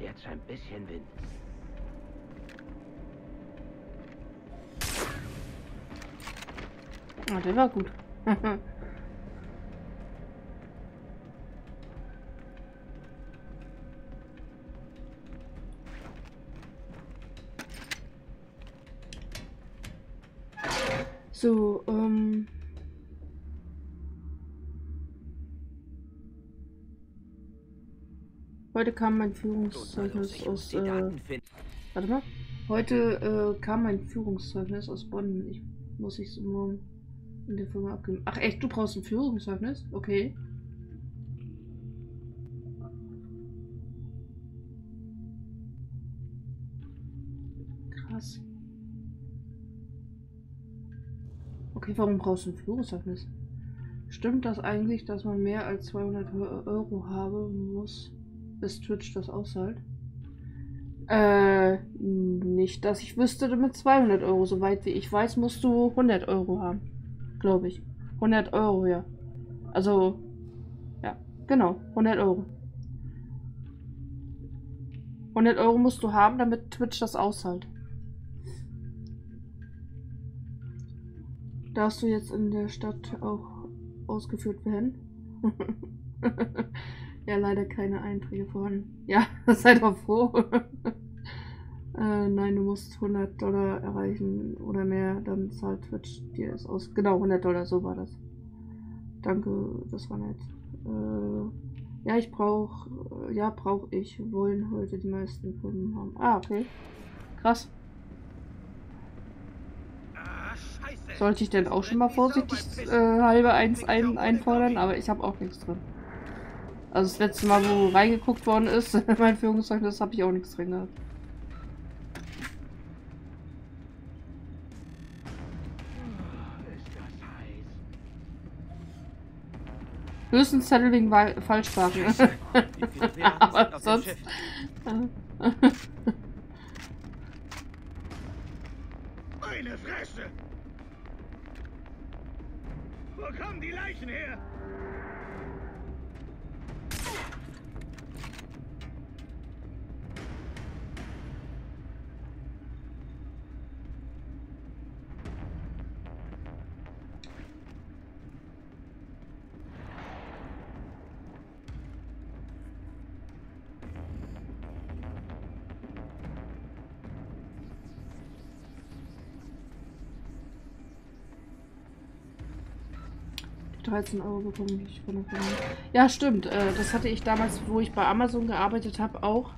Jetzt ein bisschen Wind. Ah, der war gut. So, ähm... Heute kam mein Führungszeugnis aus, äh... Warte mal. Heute, äh, kam mein Führungszeugnis aus Bonn. Ich muss ich es morgen in der Firma abgeben. Ach echt, du brauchst ein Führungszeugnis? Okay. Krass. Okay, warum brauchst du ein Führungszeugnis? Stimmt das eigentlich, dass man mehr als zweihundert Euro haben muss, bis Twitch das aushält? Äh, nicht, dass ich wüsste, mit zweihundert Euro, soweit wie ich weiß, musst du hundert Euro haben, glaube ich. hundert Euro, ja. Also, ja, genau, hundert Euro. hundert Euro musst du haben, damit Twitch das aushält. Darfst du jetzt in der Stadt auch ausgeführt werden? Ja, leider keine Einträge vorhanden. Ja, seid doch froh. äh, nein, du musst hundert Dollar erreichen oder mehr, dann zahlt Twitch dir das aus. Genau, hundert Dollar, so war das. Danke, das war nett. Äh, ja, ich brauch, ja, brauch ich. Wollen heute die meisten Kunden haben. Ah, okay. Krass. Sollte ich denn auch schon mal vorsichtig äh, halbe eins ein, einfordern, aber ich habe auch nichts drin. Also das letzte Mal, wo reingeguckt worden ist, mein Führungszeugnis, habe ich auch nichts drin gehabt. Höchstens Zettel wegen Falschsprachen. Aber sonst... Meine Fresse! Wo kommen die Leichen her? dreizehn Euro bekomme ich von der Firma. Ja, stimmt. Äh, das hatte ich damals, wo ich bei Amazon gearbeitet habe, auch.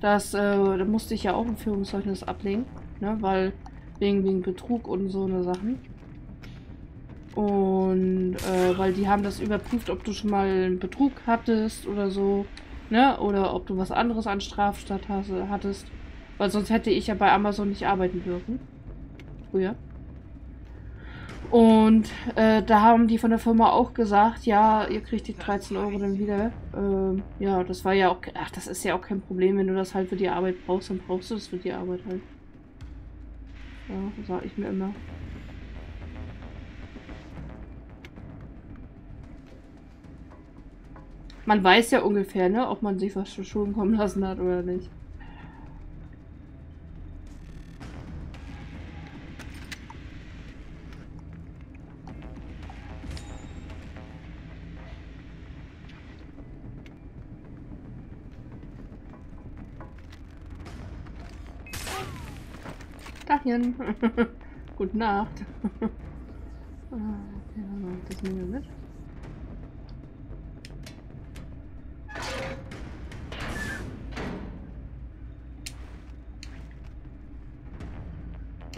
Das, äh, da musste ich ja auch ein Führungszeugnis ablegen, ne? Weil wegen, wegen Betrug und so eine Sachen. Und äh, weil die haben das überprüft, ob du schon mal einen Betrug hattest oder so, ne? Oder ob du was anderes an Straftat hattest. Weil sonst hätte ich ja bei Amazon nicht arbeiten dürfen. Früher. Und äh, da haben die von der Firma auch gesagt, ja, ihr kriegt die dreizehn Euro dann wieder. Ähm, ja, das war ja auch, ach, das ist ja auch kein Problem, wenn du das halt für die Arbeit brauchst, dann brauchst du das für die Arbeit halt. Ja, sag ich mir immer. Man weiß ja ungefähr, ne, ob man sich was für Schulen kommen lassen hat oder nicht. Gute Nacht. Ah, ja, das nehmen wir mit.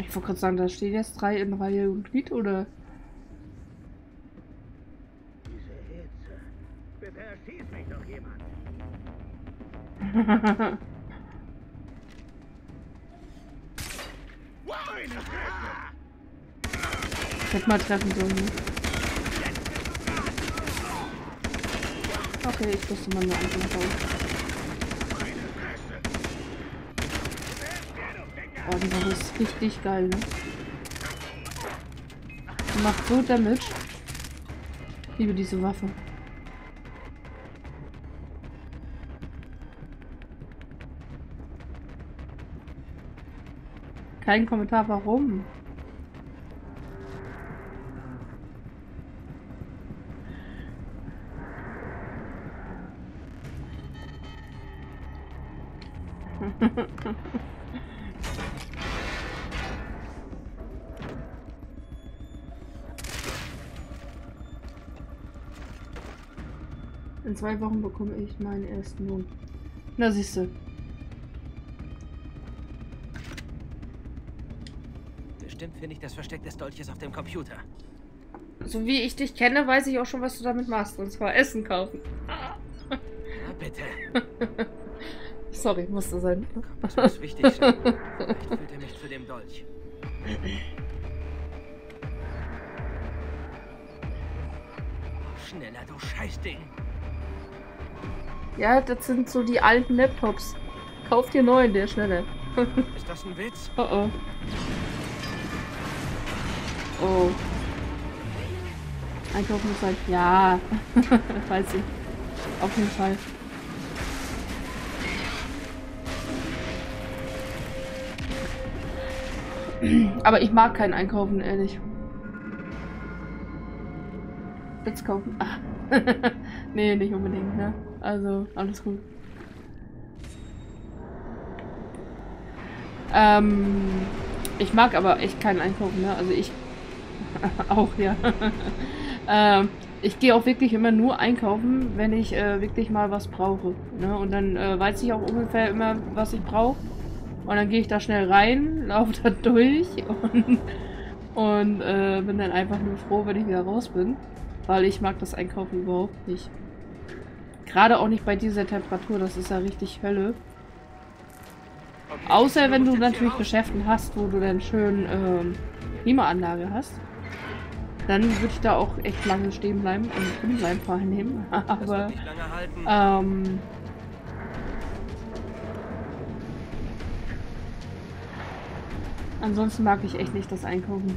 Ich wollte gerade sagen, da stehen jetzt drei in Reihe und Glied, oder? Diese Hitze. Bitte erschießt mich doch jemand. Ich hätte mal treffen sollen. Okay, ich musste mal eine andere bauen. Oh, die Sache ist richtig geil, ne? Die macht so Damage. Ich liebe diese Waffe. Kein Kommentar, warum? In zwei Wochen bekomme ich meinen ersten Lohn. Na, siehst du. Bestimmt finde ich das Versteck des Dolches auf dem Computer. So wie ich dich kenne, weiß ich auch schon, was du damit machst. Und zwar Essen kaufen. Ah. Ja, bitte. Sorry, musste sein. Das muss wichtig sein. Vielleicht fühlt er mich zu dem Dolch. Schneller, du Scheißding. Ja, das sind so die alten Laptops. Kauf dir neuen, der schneller. Ist das ein Witz? Oh oh. Oh. Einkaufen muss halt. Ja. Weiß ich. Auf jeden Fall. Aber ich mag kein Einkaufen, ehrlich. Jetzt kaufen. Ah. Nee, nicht unbedingt, ne? Also, alles gut. Ähm, ich mag aber echt kein Einkaufen, ne? Also ich auch, ja. ähm, ich gehe auch wirklich immer nur einkaufen, wenn ich äh, wirklich mal was brauche. Ne? Und dann äh, weiß ich auch ungefähr immer, was ich brauche. Und dann gehe ich da schnell rein, laufe da durch und, und äh, bin dann einfach nur froh, wenn ich wieder raus bin. Weil ich mag das Einkaufen überhaupt nicht. Gerade auch nicht bei dieser Temperatur, das ist ja richtig Hölle. Okay, außer wenn du natürlich Geschäften hast, wo du dann schön ähm, Klimaanlage hast. Dann würde ich da auch echt lange stehen bleiben und drin bleiben vor allem nehmen. Aber ähm, ansonsten mag ich echt nicht das Einkaufen.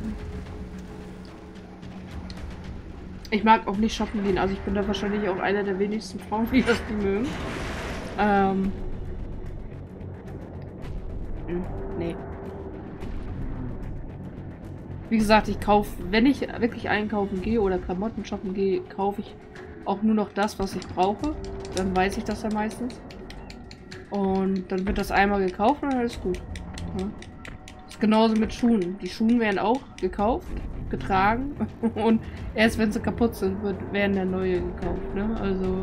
Ich mag auch nicht shoppen gehen. Also ich bin da wahrscheinlich auch einer der wenigsten Frauen, die das mögen. Ähm. Nee. Wie gesagt, ich kaufe, wenn ich wirklich einkaufen gehe oder Klamotten shoppen gehe, kaufe ich auch nur noch das, was ich brauche. Dann weiß ich das ja meistens. Und dann wird das einmal gekauft und dann ist gut. Ja. Genauso mit Schuhen. Die Schuhe werden auch gekauft, getragen und erst wenn sie kaputt sind, wird, werden dann neue gekauft. Ne? Also,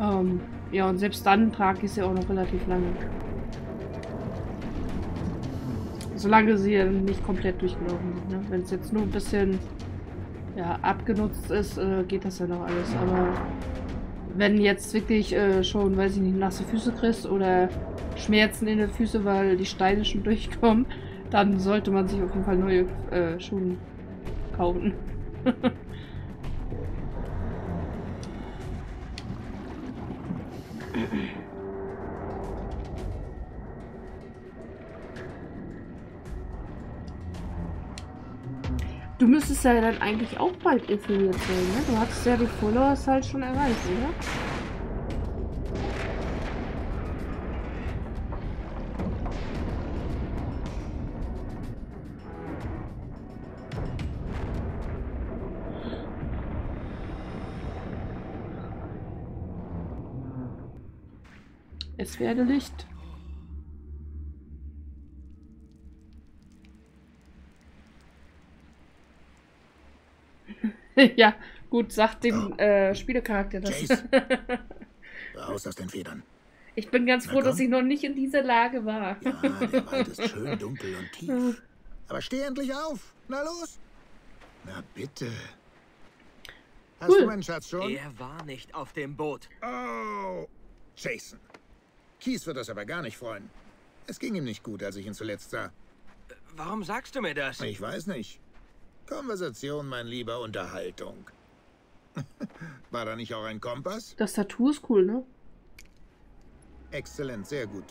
ähm, ja, und selbst dann trage ich sie auch noch relativ lange. Solange sie nicht komplett durchgelaufen sind. Ne? Wenn es jetzt nur ein bisschen ja, abgenutzt ist, äh, geht das ja noch alles. Aber wenn jetzt wirklich äh, schon, weiß ich nicht, nasse Füße kriegst oder Schmerzen in den Füßen, weil die Steine schon durchkommen, dann sollte man sich auf jeden Fall neue äh, Schuhe kaufen. Du müsstest ja dann eigentlich auch bald affiliiert sein, ne? Du hattest ja die Followers halt schon erreicht, oder? Es werde Licht. Ja, gut, sagt dem oh. äh, Spielecharakter das. Jace. Raus aus den Federn. Ich bin ganz Na, froh, komm. dass ich noch nicht in dieser Lage war. Ja, der Wald ist schön dunkel und tief. Aber steh endlich auf. Na los. Na bitte. Hast cool. du meinen Schatz schon? Er war nicht auf dem Boot. Oh, Jason. Keith wird das aber gar nicht freuen. Es ging ihm nicht gut, als ich ihn zuletzt sah. Warum sagst du mir das? Ich weiß nicht. Konversation, mein Lieber, Unterhaltung. War da nicht auch ein Kompass? Das Tattoo ist cool, ne? Exzellent, sehr gut.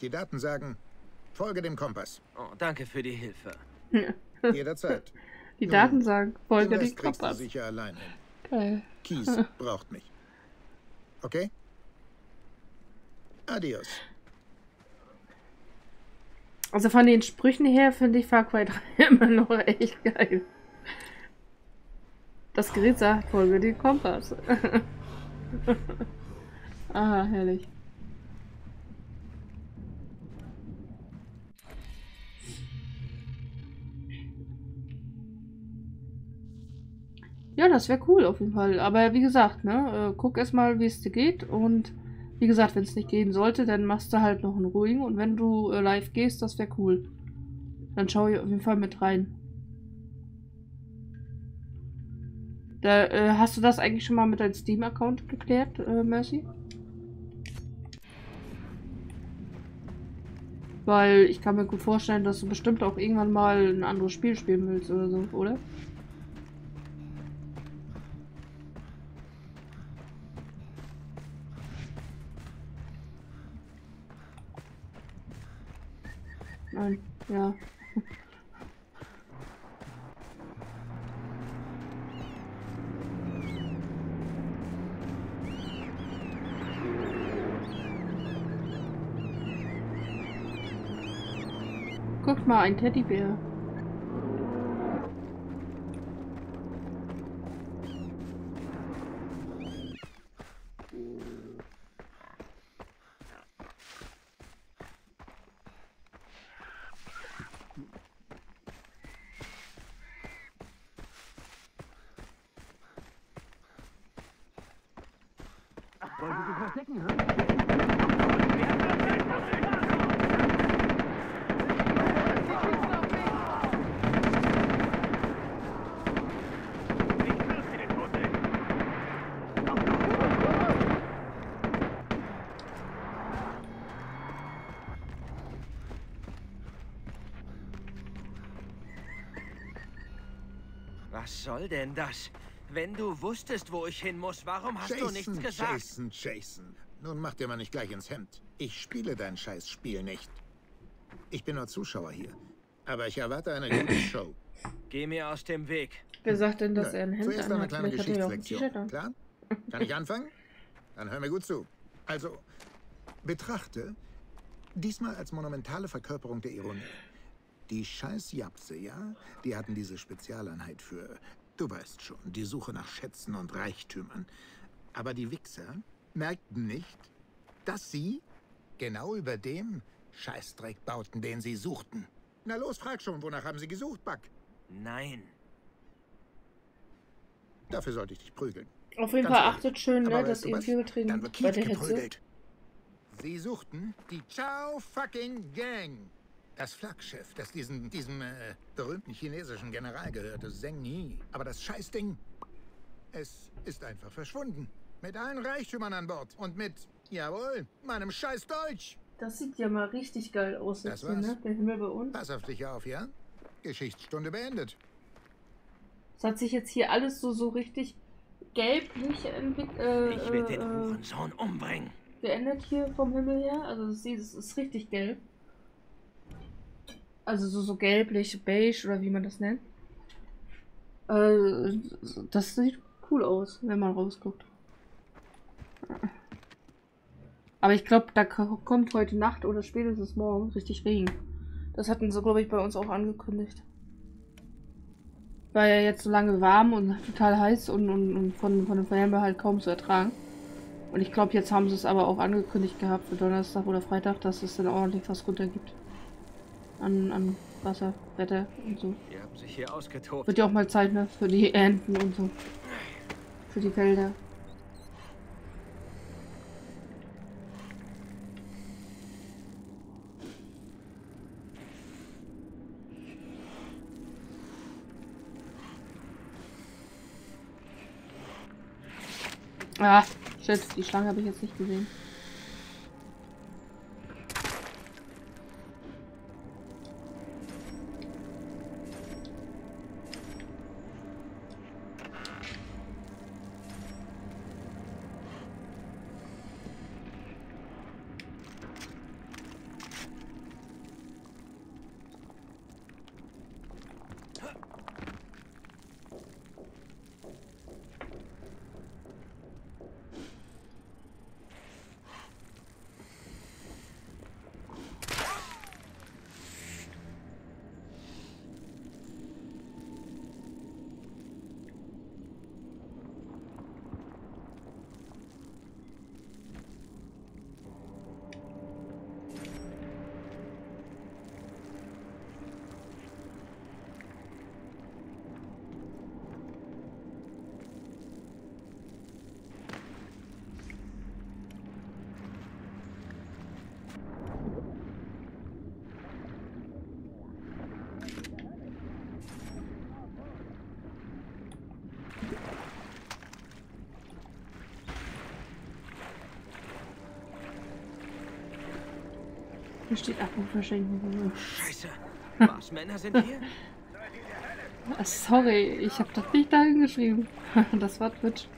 Die Daten sagen, folge dem Kompass. Oh, danke für die Hilfe. Jederzeit. Die Nun, Daten sagen, folge dem Kompass. Kriegst du sicher allein hin. Geil. Keith braucht mich. Okay? Adios. Also von den Sprüchen her finde ich Far Cry drei immer noch echt geil. Das Gerät sagt, folge den Kompass. Aha, herrlich. Ja, das wäre cool auf jeden Fall. Aber wie gesagt, ne, äh, guck erstmal, wie es dir geht und... Wie gesagt, wenn es nicht gehen sollte, dann machst du halt noch einen ruhigen. Und wenn du äh, live gehst, das wäre cool. Dann schaue ich auf jeden Fall mit rein. Da, äh, hast du das eigentlich schon mal mit deinem Steam-Account geklärt, äh, Mercy? Weil ich kann mir gut vorstellen, dass du bestimmt auch irgendwann mal ein anderes Spiel spielen willst oder so, oder? Nein, ja. Guck mal, ein Teddybär. Was soll denn das? Wenn du wusstest, wo ich hin muss, warum hast Jason, du nichts gesagt? Jason, Jason, nun mach dir mal nicht gleich ins Hemd. Ich spiele dein Scheißspiel nicht. Ich bin nur Zuschauer hier, aber ich erwarte eine gute Show. Geh mir aus dem Weg. Wer sagt denn, dass ja, er ein Hemd anhat? Eine kleine Geschichtslektion. Klar? Kann ich anfangen? Dann hör mir gut zu. Also, betrachte diesmal als monumentale Verkörperung der Ironie. Die Scheiß-Japse, ja? Die hatten diese Spezialeinheit für, du weißt schon, die Suche nach Schätzen und Reichtümern. Aber die Wichser merkten nicht, dass sie genau über dem Scheißdreck bauten, den sie suchten. Na los, frag schon, wonach haben sie gesucht, Buck? Nein. Dafür sollte ich dich prügeln. Auf jeden Fall achtet schön, ne, dass ihr viel getrunken habt bei der Hitze. Sie suchten die Ciao Fucking Gang. Das Flaggschiff, das diesen, diesem äh, berühmten chinesischen General gehörte, Zheng Yi. Aber das Scheißding, es ist einfach verschwunden. Mit allen Reichtümern an Bord und mit, jawohl, meinem scheiß Deutsch. Das sieht ja mal richtig geil aus, das jetzt, ne? Der Himmel bei uns. Pass auf dich auf, ja? Geschichtsstunde beendet. Es hat sich jetzt hier alles so, so richtig gelblich entwickelt. Äh, ich will den Hurensohn umbringen. Beendet hier vom Himmel her. Also, das ist, das ist richtig gelb. Also, so, so gelblich, beige oder wie man das nennt. Äh, das sieht cool aus, wenn man rausguckt. Aber ich glaube, da kommt heute Nacht oder spätestens morgen richtig Regen. Das hatten sie, glaube ich, bei uns auch angekündigt. War ja jetzt so lange warm und total heiß und, und, und von, von dem Fernseher halt kaum zu ertragen. Und ich glaube, jetzt haben sie es aber auch angekündigt gehabt für Donnerstag oder Freitag, dass es dann ordentlich was runter gibt. An, an Wasser, Wetter und so. Die haben sich hier ausgetobt. Wird ja auch mal Zeit, ne? Für die Ernten und so. Für die Felder. Ah, shit, die Schlange habe ich jetzt nicht gesehen. Hier steht Abrufverschenken. Scheiße, Marsmänner sind hier? Sorry, ich hab das nicht dahin geschrieben. Das war Twitch.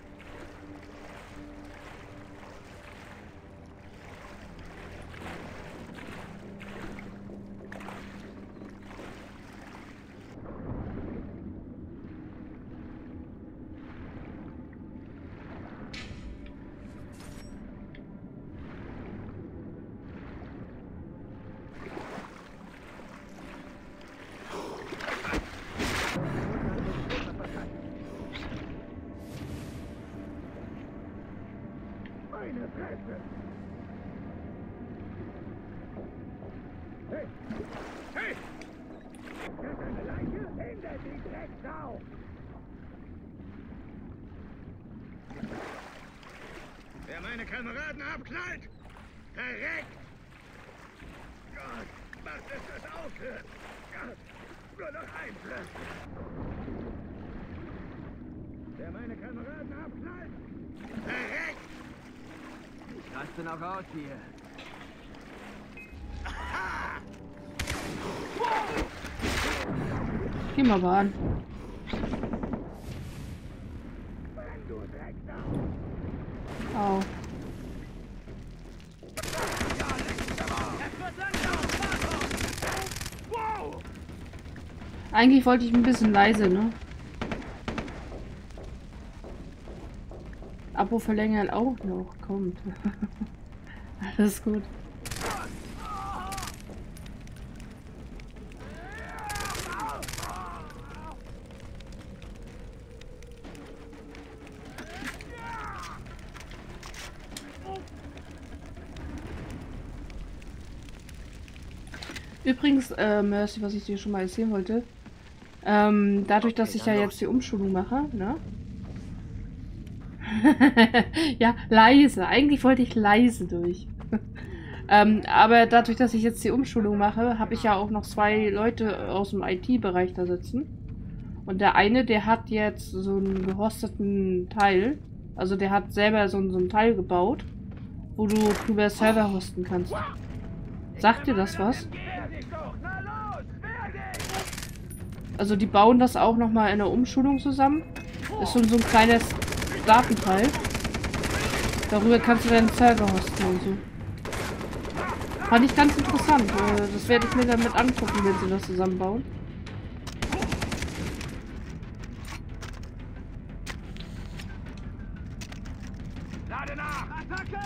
Geh mal an. Oh. Eigentlich wollte ich ein bisschen leise, ne? Abo verlängern auch noch, kommt. Alles gut. Übrigens, äh, Mercy, was ich dir schon mal erzählen wollte, ähm, dadurch, dass ich ja jetzt die Umschulung mache, ne? Ja, leise. Eigentlich wollte ich leise durch. Ähm, aber dadurch, dass ich jetzt die Umschulung mache, habe ich ja auch noch zwei Leute aus dem I T-Bereich da sitzen. Und der eine, der hat jetzt so einen gehosteten Teil. Also der hat selber so, so einen Teil gebaut, wo du drüber Server hosten kannst. Sagt dir das was? Also die bauen das auch nochmal in der Umschulung zusammen. Ist schon so ein kleines Datenteil. Darüber kannst du deinen Server hosten und so. Fand ich ganz interessant. Das werde ich mir dann mit angucken, wenn sie das zusammenbauen.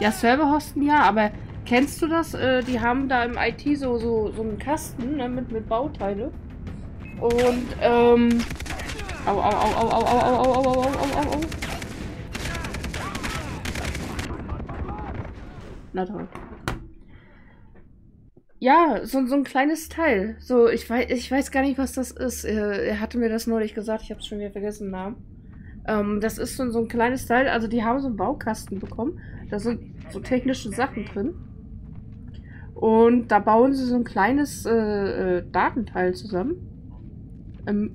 Ja, Server hosten ja, aber kennst du das? Die haben da im I T so, so, so einen Kasten, ne, mit, mit Bauteile. Und, ähm... Au, au, au, au, au, au, au, au, au, au, au. Na toll. Ja, so, so ein kleines Teil. So, ich weiß, ich weiß gar nicht, was das ist. Er hatte mir das neulich gesagt, ich hab's schon wieder vergessen, den Namen. Ähm, das ist so, so ein kleines Teil, also die haben so einen Baukasten bekommen. Da sind so technische Sachen drin. Und da bauen sie so ein kleines äh, Datenteil zusammen. Im,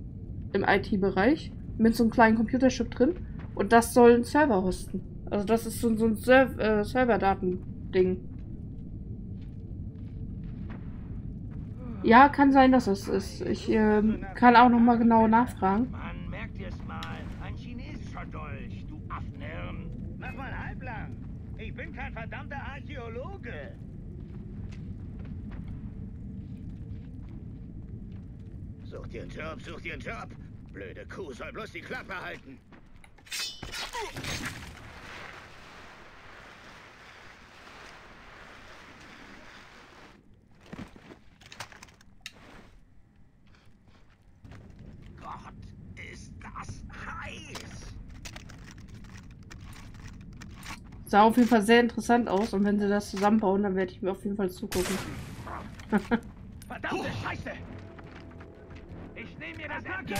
im I T-Bereich. Mit so einem kleinen Computerchip drin. Und das soll ein Server hosten. Also das ist so, so ein Serv äh, Serverdaten-Ding. Ja, kann sein, dass es ist. Ich äh, kann auch nochmal genau nachfragen. Man merkt es mal. Ein chinesischer Dolch, du Affenhirn. Mach mal halblang. Ich bin kein verdammter Archäologe. Such dir einen Job, such dir einen Job. Blöde Kuh soll bloß die Klappe halten. Gott, ist das heiß! Sah auf jeden Fall sehr interessant aus und wenn sie das zusammenbauen, dann werde ich mir auf jeden Fall zugucken. Verdammte Scheiße! Ich nehme mir das Hacke!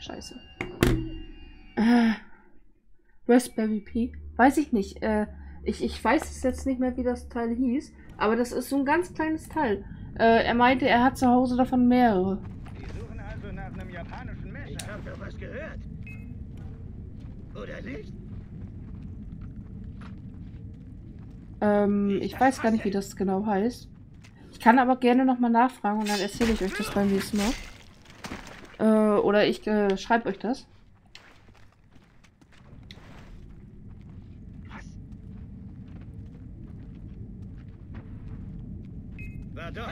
Scheiße. Äh, Raspberry Pi? Weiß ich nicht. Äh, ich, ich weiß es jetzt nicht mehr, wie das Teil hieß. Aber das ist so ein ganz kleines Teil. Äh, er meinte, er hat zu Hause davon mehrere. Die suchen also nach einem japanischen Messer. Ich hab doch was gehört. Oder nicht? Ähm, ich weiß gar nicht, wie das genau heißt. Ich kann aber gerne nochmal nachfragen und dann erzähle ich euch das beim nächsten Mal. Äh, oder ich äh, schreibe euch das. Doch.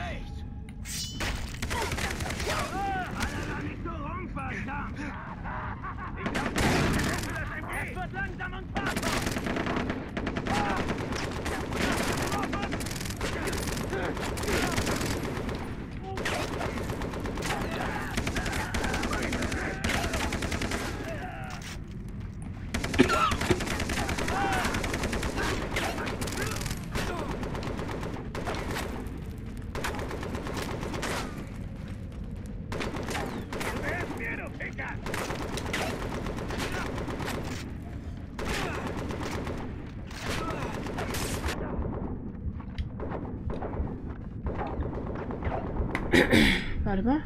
Warte mal.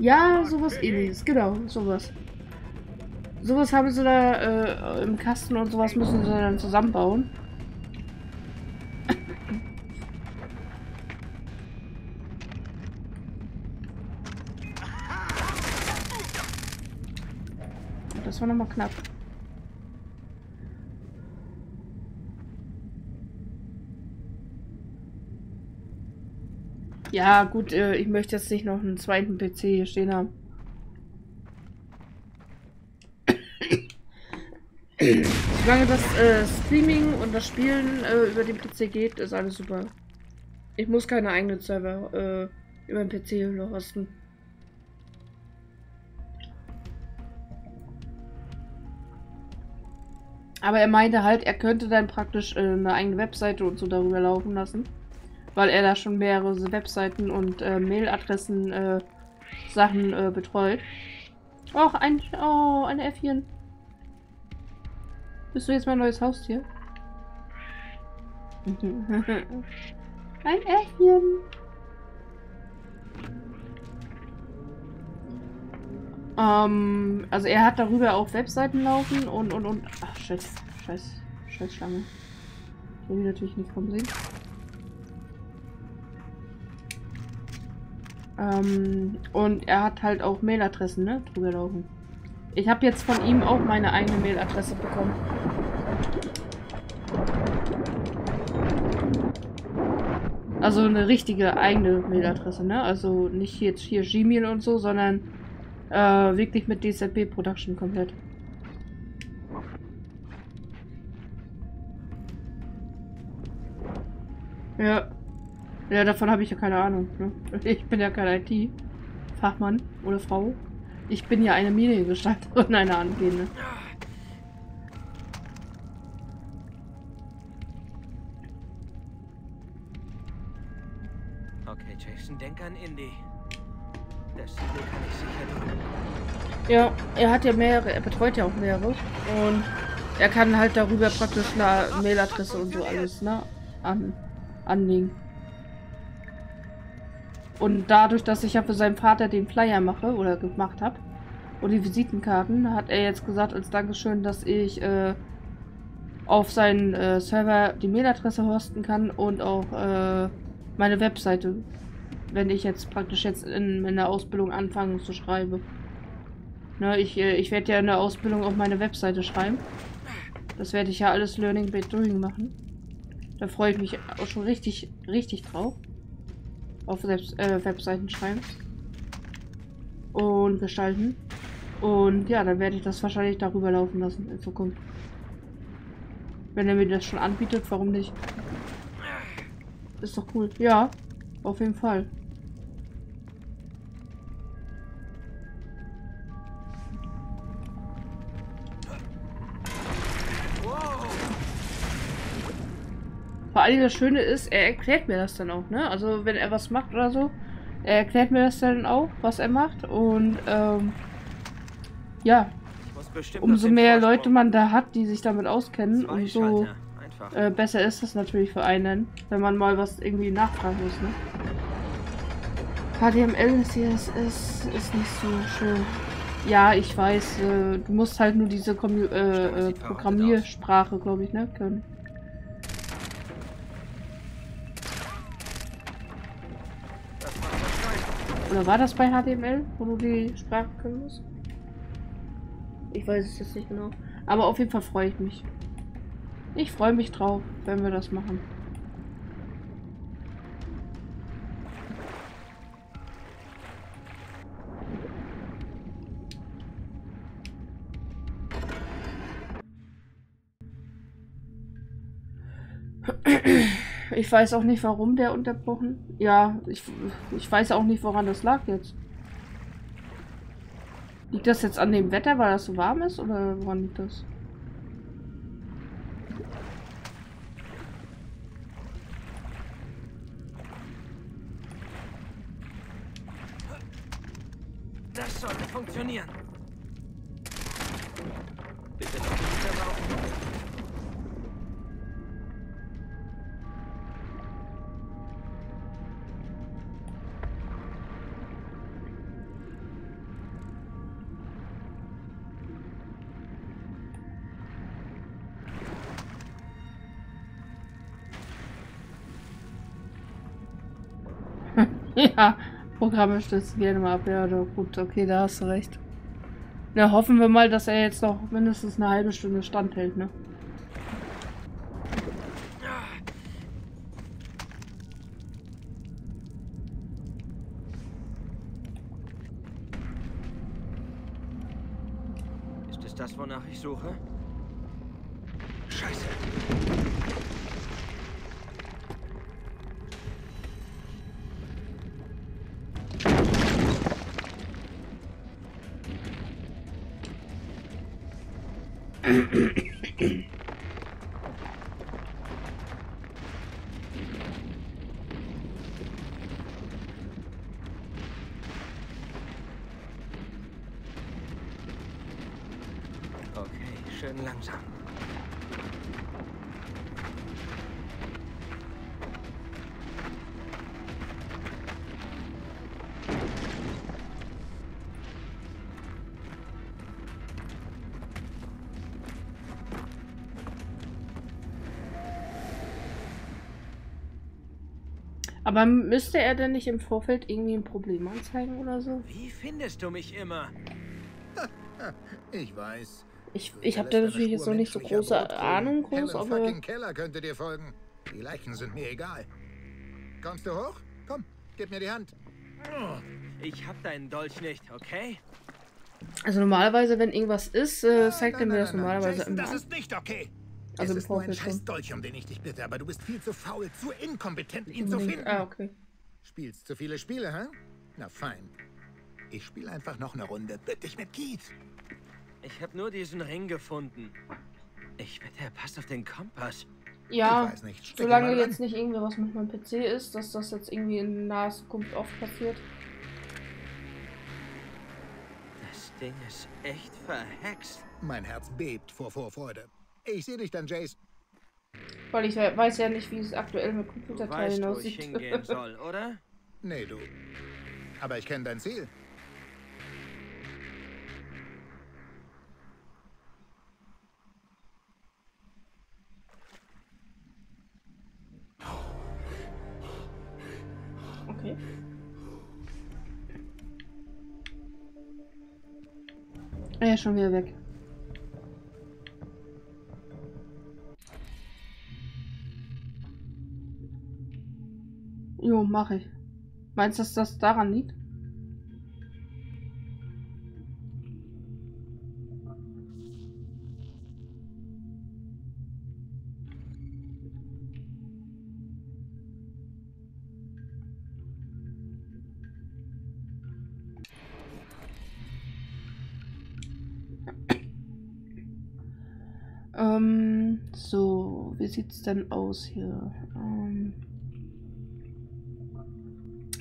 Ja, sowas ähnliches, genau, sowas. Sowas haben sie da äh, im Kasten und sowas müssen sie dann zusammenbauen. Das war nochmal knapp. Ja, gut, äh, ich möchte jetzt nicht noch einen zweiten P C hier stehen haben. Solange das äh, Streaming und das Spielen äh, über den P C geht, ist alles super. Ich muss keine eigenen Server äh, über den P C noch hosten. Aber er meinte halt, er könnte dann praktisch äh, eine eigene Webseite und so darüber laufen lassen. Weil er da schon mehrere Webseiten und äh, Mailadressen äh, Sachen äh, betreut. Och, ein, oh, eine Äffchen. Bist du jetzt mein neues Haustier? Ein Äffchen. Ähm, also er hat darüber auch Webseiten laufen und und und. Ach, scheiß, scheiß, scheiß Schlange. Ich will die natürlich nicht rumsehen. Ähm, und er hat halt auch Mailadressen, ne, drüber laufen. Ich habe jetzt von ihm auch meine eigene Mailadresse bekommen. Also eine richtige eigene Mailadresse, ne? Also nicht jetzt hier Gmail und so, sondern äh, wirklich mit D Z P-Production komplett. Ja. Ja, davon habe ich ja keine Ahnung, ne? Ich bin ja kein I T-Fachmann oder Frau. Ich bin ja eine Mediengestalterin und eine angehende. Okay, Jason, denk an Indy. Das kann ich sicher tun. Ja, er hat ja mehrere, er betreut ja auch mehrere. Und er kann halt darüber praktisch eine Mailadresse und so alles, ne? An, anlegen. Und dadurch, dass ich ja für seinen Vater den Flyer mache oder gemacht habe und die Visitenkarten, hat er jetzt gesagt als Dankeschön, dass ich äh, auf seinen äh, Server die Mailadresse hosten kann und auch äh, meine Webseite, wenn ich jetzt praktisch jetzt in, in der Ausbildung anfange zu schreiben. Ne, ich äh, ich werde ja in der Ausbildung auch meine Webseite schreiben. Das werde ich ja alles Learning by Doing machen. Da freue ich mich auch schon richtig, richtig drauf. Auf selbst, äh, Webseiten schreiben und gestalten. Und ja, dann werde ich das wahrscheinlich darüber laufen lassen in Zukunft. Wenn er mir das schon anbietet, warum nicht? Ist doch cool. Ja, auf jeden Fall. Vor allem das Schöne ist, er erklärt mir das dann auch, ne? Also wenn er was macht oder so, er erklärt mir das dann auch, was er macht. Und ähm, ja, umso mehr Leute man da hat, die sich damit auskennen, umso äh, besser ist das natürlich für einen, wenn man mal was irgendwie nachfragen muss, ne? H T M L ist hier, das ist, ist nicht so schön. Ja, ich weiß, äh, du musst halt nur diese Kommu äh, äh, Programmiersprache, glaube ich, ne, können. Oder war das bei H T M L, wo du die Sprache können musst? Ich weiß es jetzt nicht genau. Aber auf jeden Fall freue ich mich. Ich freue mich drauf, wenn wir das machen. Ich weiß auch nicht, warum der unterbrochen. Ja, ich, ich weiß auch nicht, woran das lag jetzt. Liegt das jetzt an dem Wetter, weil das so warm ist? Oder woran liegt das? Das sollte funktionieren. Bitte noch nicht verbrauchen. Ja, Programme stürzen gerne mal ab. Ja, gut, okay, da hast du recht. Na, hoffen wir mal, dass er jetzt noch mindestens eine halbe Stunde standhält, ne? Ist es das, wonach ich suche? Scheiße. Schön langsam. Aber müsste er denn nicht im Vorfeld irgendwie ein Problem anzeigen oder so? Wie findest du mich immer? Ich weiß. Ich, ich habe da natürlich jetzt noch nicht so große Ahnung, groß, aber... Hellen Keller könnte dir folgen. Die Leichen sind mir egal. Kommst du hoch? Komm, gib mir die Hand. Ich hab deinen Dolch nicht, okay? Also normalerweise, wenn irgendwas ist, äh, zeigt er mir das normalerweise immer. Das ist nicht okay. Also im Vorfeld. Es ist nur ein scheiß Dolch, um den ich dich bitte, aber du bist viel zu faul, zu inkompetent, ihn zu finden. Ah, okay. Spielst zu viele Spiele, hä? Huh? Na fein. Ich spiele einfach noch eine Runde. Bitte dich mit Keith. Ich habe nur diesen Ring gefunden. Ich wette, er passt auf den Kompass. Ja, nicht, solange jetzt nicht irgendwie was mit meinem P C ist, dass das jetzt irgendwie in naher Zukunft oft passiert. Das Ding ist echt verhext. Mein Herz bebt vor Vorfreude. Ich sehe dich dann, Jace. Weil ich weiß ja nicht, wie es aktuell mit Computerteilen aussieht. Du weißt, wo ich hingehen soll, oder? Nee, du. Aber ich kenne dein Ziel. Okay. Er ist schon wieder weg. Jo, mache ich. Meinst du, dass das daran liegt? Ähm, so, wie sieht's denn aus hier? Ähm,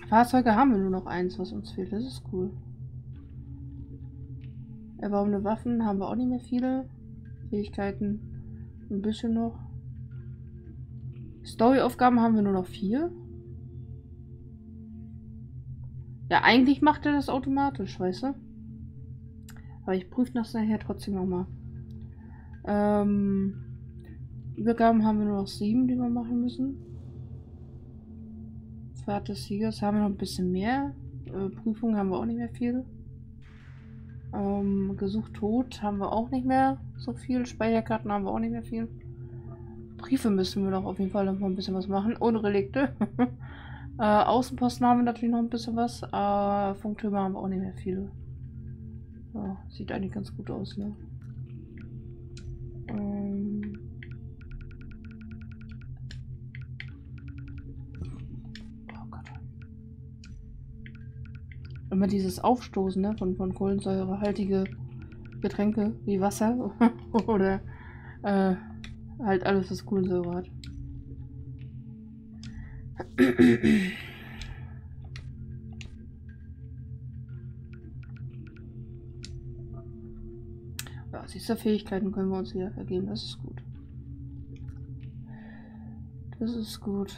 Fahrzeuge haben wir nur noch eins, was uns fehlt. Das ist cool. Erworbene Waffen haben wir auch nicht mehr viele. Fähigkeiten ein bisschen noch. Story-Aufgaben haben wir nur noch vier. Ja, eigentlich macht er das automatisch, weißt du? Aber ich prüfe das nachher trotzdem nochmal. Ähm, Übergaben haben wir nur noch sieben, die wir machen müssen. Fahrt des Siegers haben wir noch ein bisschen mehr. Äh, Prüfungen haben wir auch nicht mehr viel. Ähm, Gesucht tot haben wir auch nicht mehr so viel. Speicherkarten haben wir auch nicht mehr viel. Briefe müssen wir noch auf jeden Fall noch mal ein bisschen was machen. Ohne Relikte. äh, Außenposten haben wir natürlich noch ein bisschen was. Äh, Funktürme haben wir auch nicht mehr viele. Ja, sieht eigentlich ganz gut aus, ne? Immer dieses Aufstoßen, ne, von, von kohlensäurehaltige Getränke wie Wasser oder äh, halt alles, was Kohlensäure hat. Ja, siehst du, Fähigkeiten können wir uns hier ergeben, das ist gut. Das ist gut.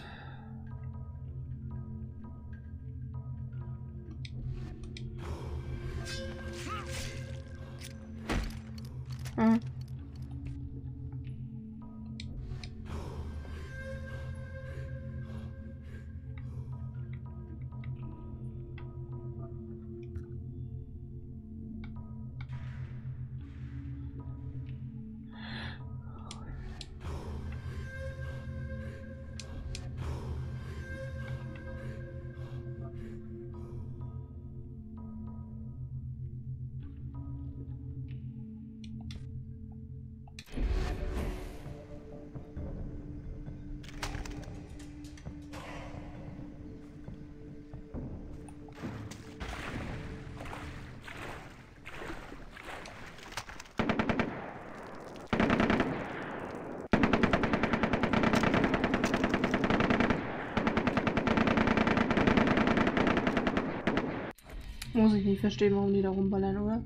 nicht verstehen, warum die da rumballern, oder?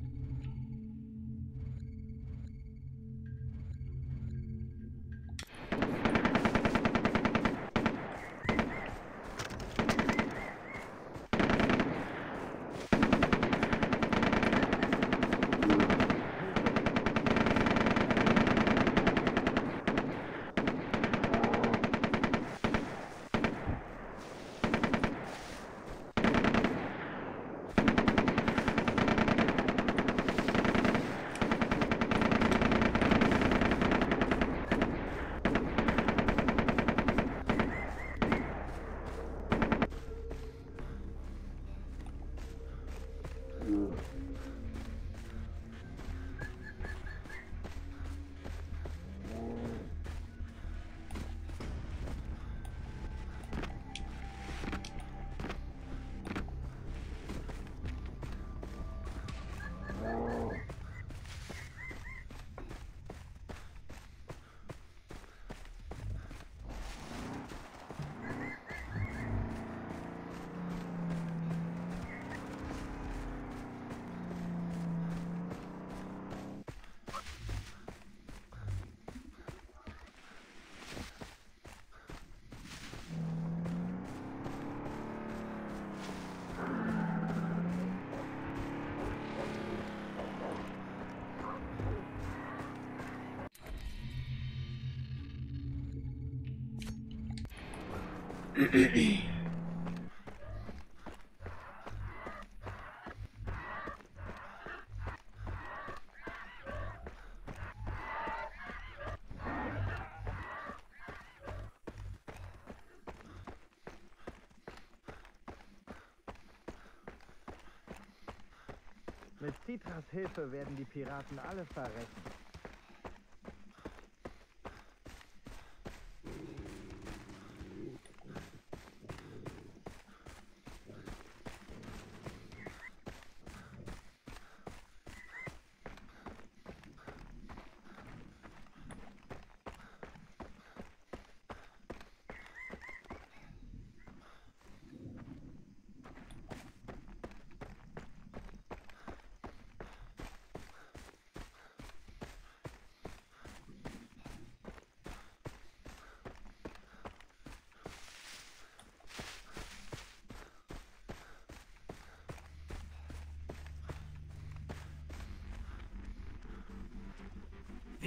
Mit Citras Hilfe werden die Piraten alle verrecken.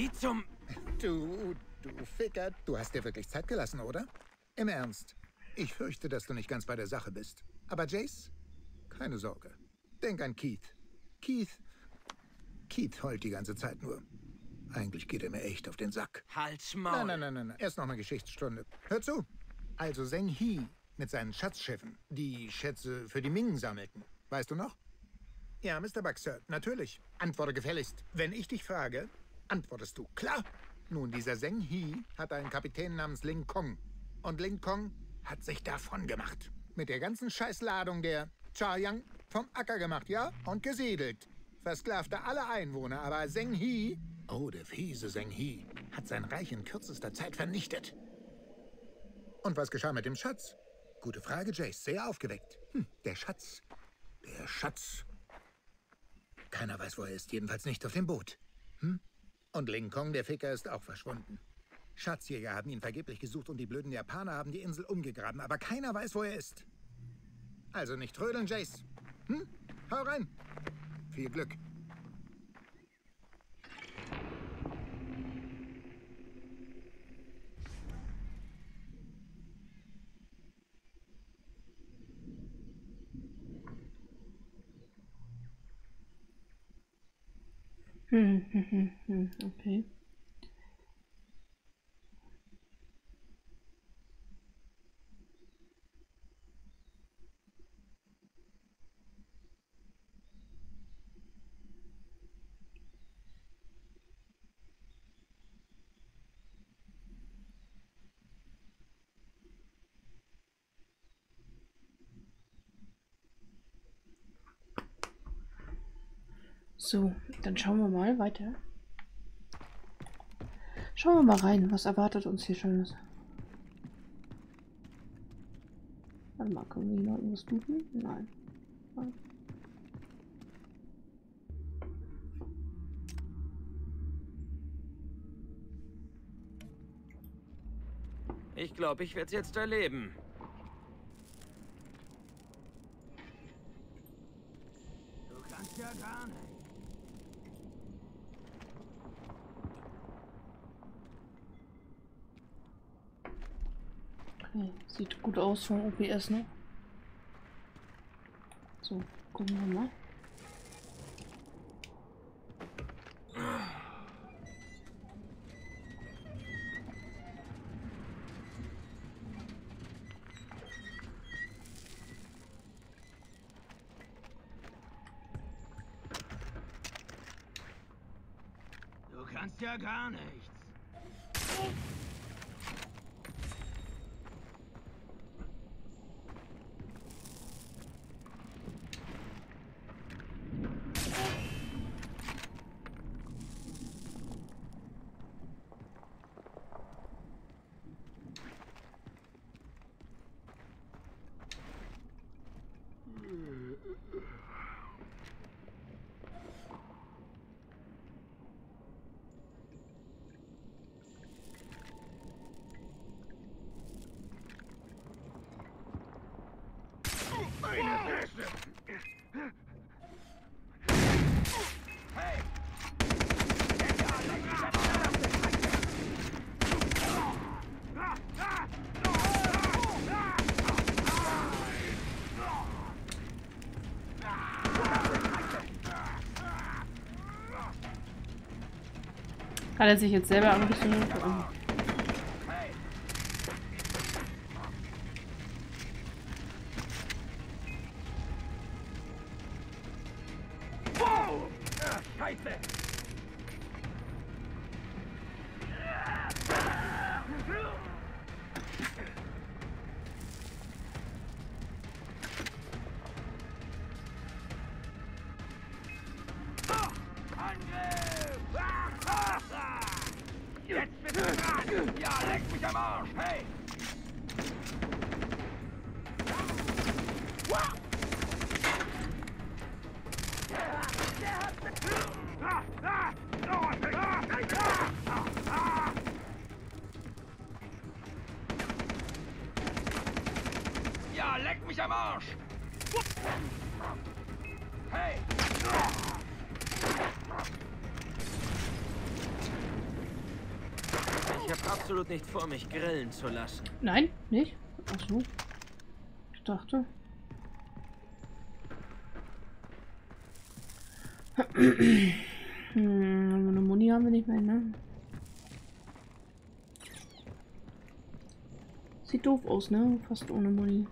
Wie zum... Du, du Ficker, du hast dir wirklich Zeit gelassen, oder? Im Ernst, ich fürchte, dass du nicht ganz bei der Sache bist. Aber Jace, keine Sorge. Denk an Keith. Keith... Keith heult die ganze Zeit nur. Eigentlich geht er mir echt auf den Sack. Halt's Maul! Nein, nein, nein, nein, nein. Erst noch eine Geschichtsstunde. Hör zu! Also Zheng He mit seinen Schatzschiffen, die Schätze für die Ming sammelten. Weißt du noch? Ja, Mister Baxter, natürlich. Antworte gefälligst. Wenn ich dich frage... Antwortest du, klar? Nun, dieser Zheng He hat einen Kapitän namens Ling Kong. Und Ling Kong hat sich davon gemacht. Mit der ganzen Scheißladung der Chaoyang vom Acker gemacht, ja? Und gesiedelt. Versklavte alle Einwohner, aber Zheng He, oh, der fiese Zheng He, hat sein Reich in kürzester Zeit vernichtet. Und was geschah mit dem Schatz? Gute Frage, Jace, sehr aufgeweckt. Hm, der Schatz. Der Schatz. Keiner weiß, wo er ist, jedenfalls nicht auf dem Boot. Hm? Und Ling Kong, der Ficker, ist auch verschwunden. Schatzjäger haben ihn vergeblich gesucht und die blöden Japaner haben die Insel umgegraben, aber keiner weiß, wo er ist. Also nicht trödeln, Jace. Hm? Hau rein. Viel Glück. Okay. So, dann schauen wir mal weiter. Schauen wir mal rein, was erwartet uns hier Schönes. Warte mal, können wir hier noch irgendwas tun? Nein. Nein. Ich glaube, ich werde es jetzt erleben. Du kannst ja gar nicht. Nee, sieht gut aus vom O B S, ne? So, gucken wir mal. Ja, gar nichts. Hat er sich jetzt selber angezündet? Nicht vor, mich grillen zu lassen. Nein, nicht? Ach so. Ich dachte. Hm, eine Muni haben wir nicht mehr, ne? Sieht doof aus, ne? Fast ohne Muni.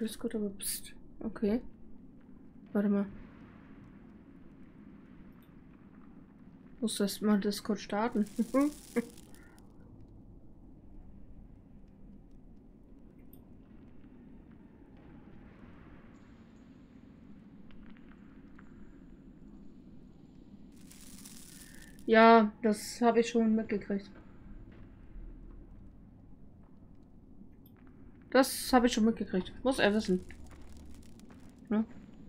Discord, aber pst. Okay. Warte mal. Muss das mal Discord starten. Ja, das habe ich schon mitgekriegt. Das habe ich schon mitgekriegt. Muss er wissen. Ne?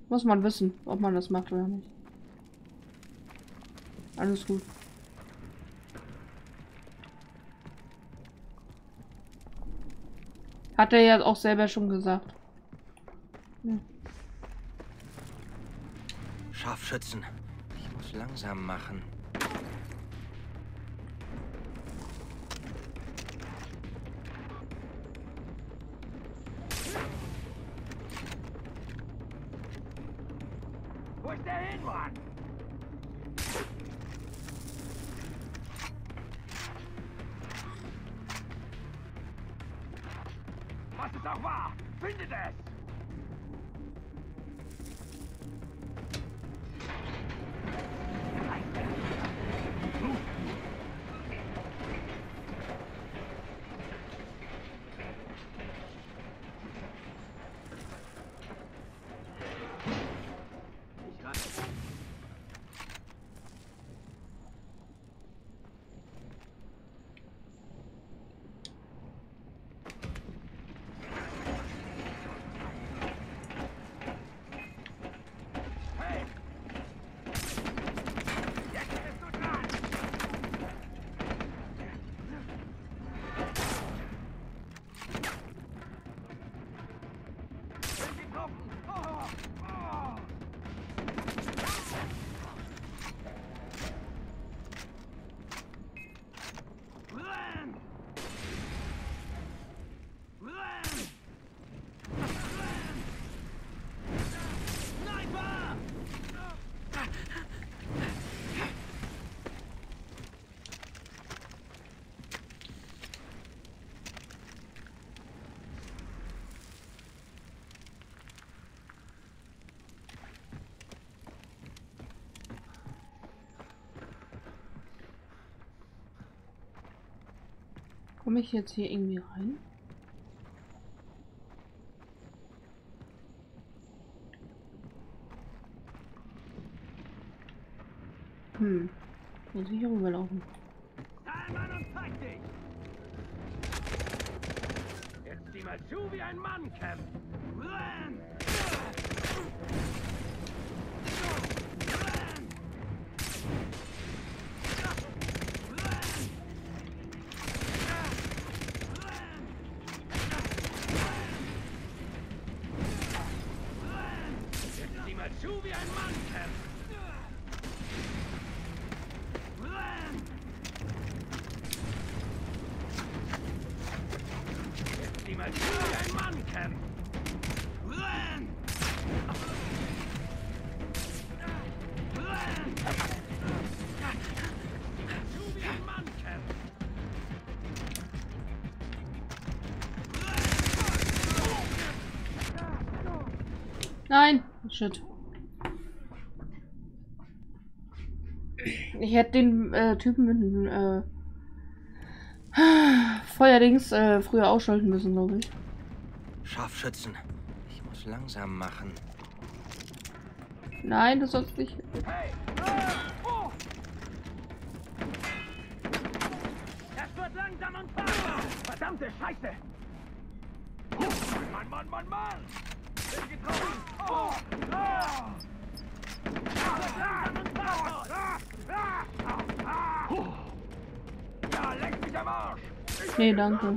Muss man wissen, ob man das macht oder nicht. Alles gut. Hat er ja auch selber schon gesagt. Ne? Scharfschützen. Ich muss langsam machen. Komme ich jetzt hier irgendwie rein? Hm, muss ich hier rüberlaufen. Jetzt sieh mal zu, wie ein Mann kämpft. Jetzt sieh mal zu, wie ein Mann kämpft. Nein, shit. Ich hätte den äh, Typen mit dem äh, Feuerdings äh, früher ausschalten müssen, glaube ich. Scharfschützen. Ich muss langsam machen. Nein, das sollst nicht. Hey. Oh. Das wird langsam und fahrbar. Verdammte Scheiße. Mann, Mann, Mann, Mann. Bin getroffen. Oh. Ah. Ja, leck mich am Arsch. Nee, danke.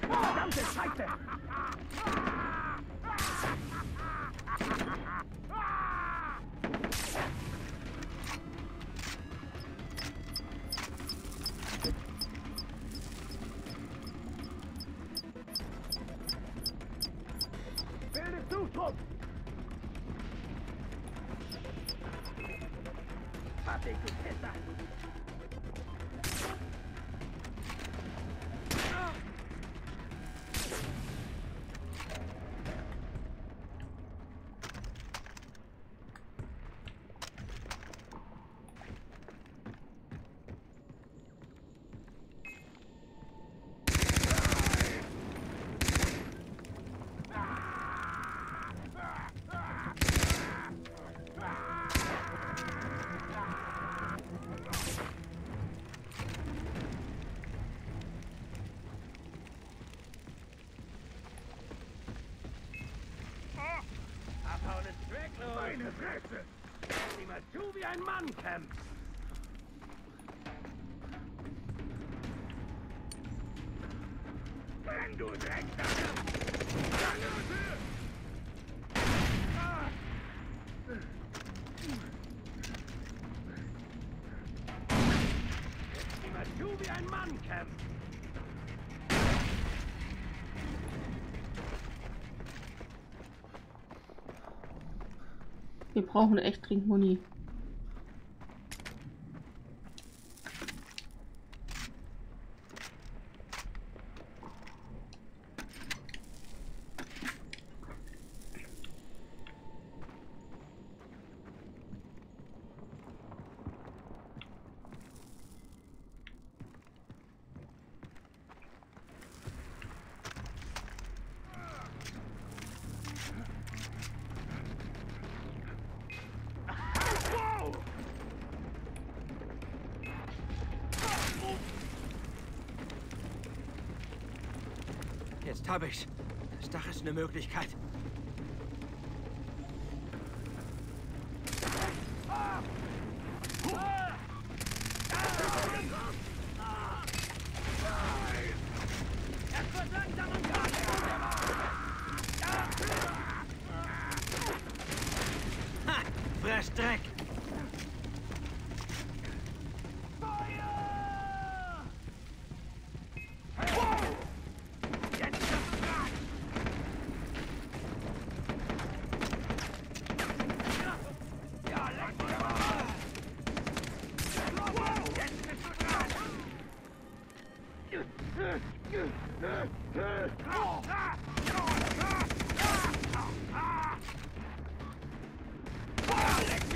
Verdammte Scheiße! Bilde Zutrupp! Patrick, du Pisser! Wir brauchen echt Trinkmuni. Hab ich's. Das Dach ist eine Möglichkeit.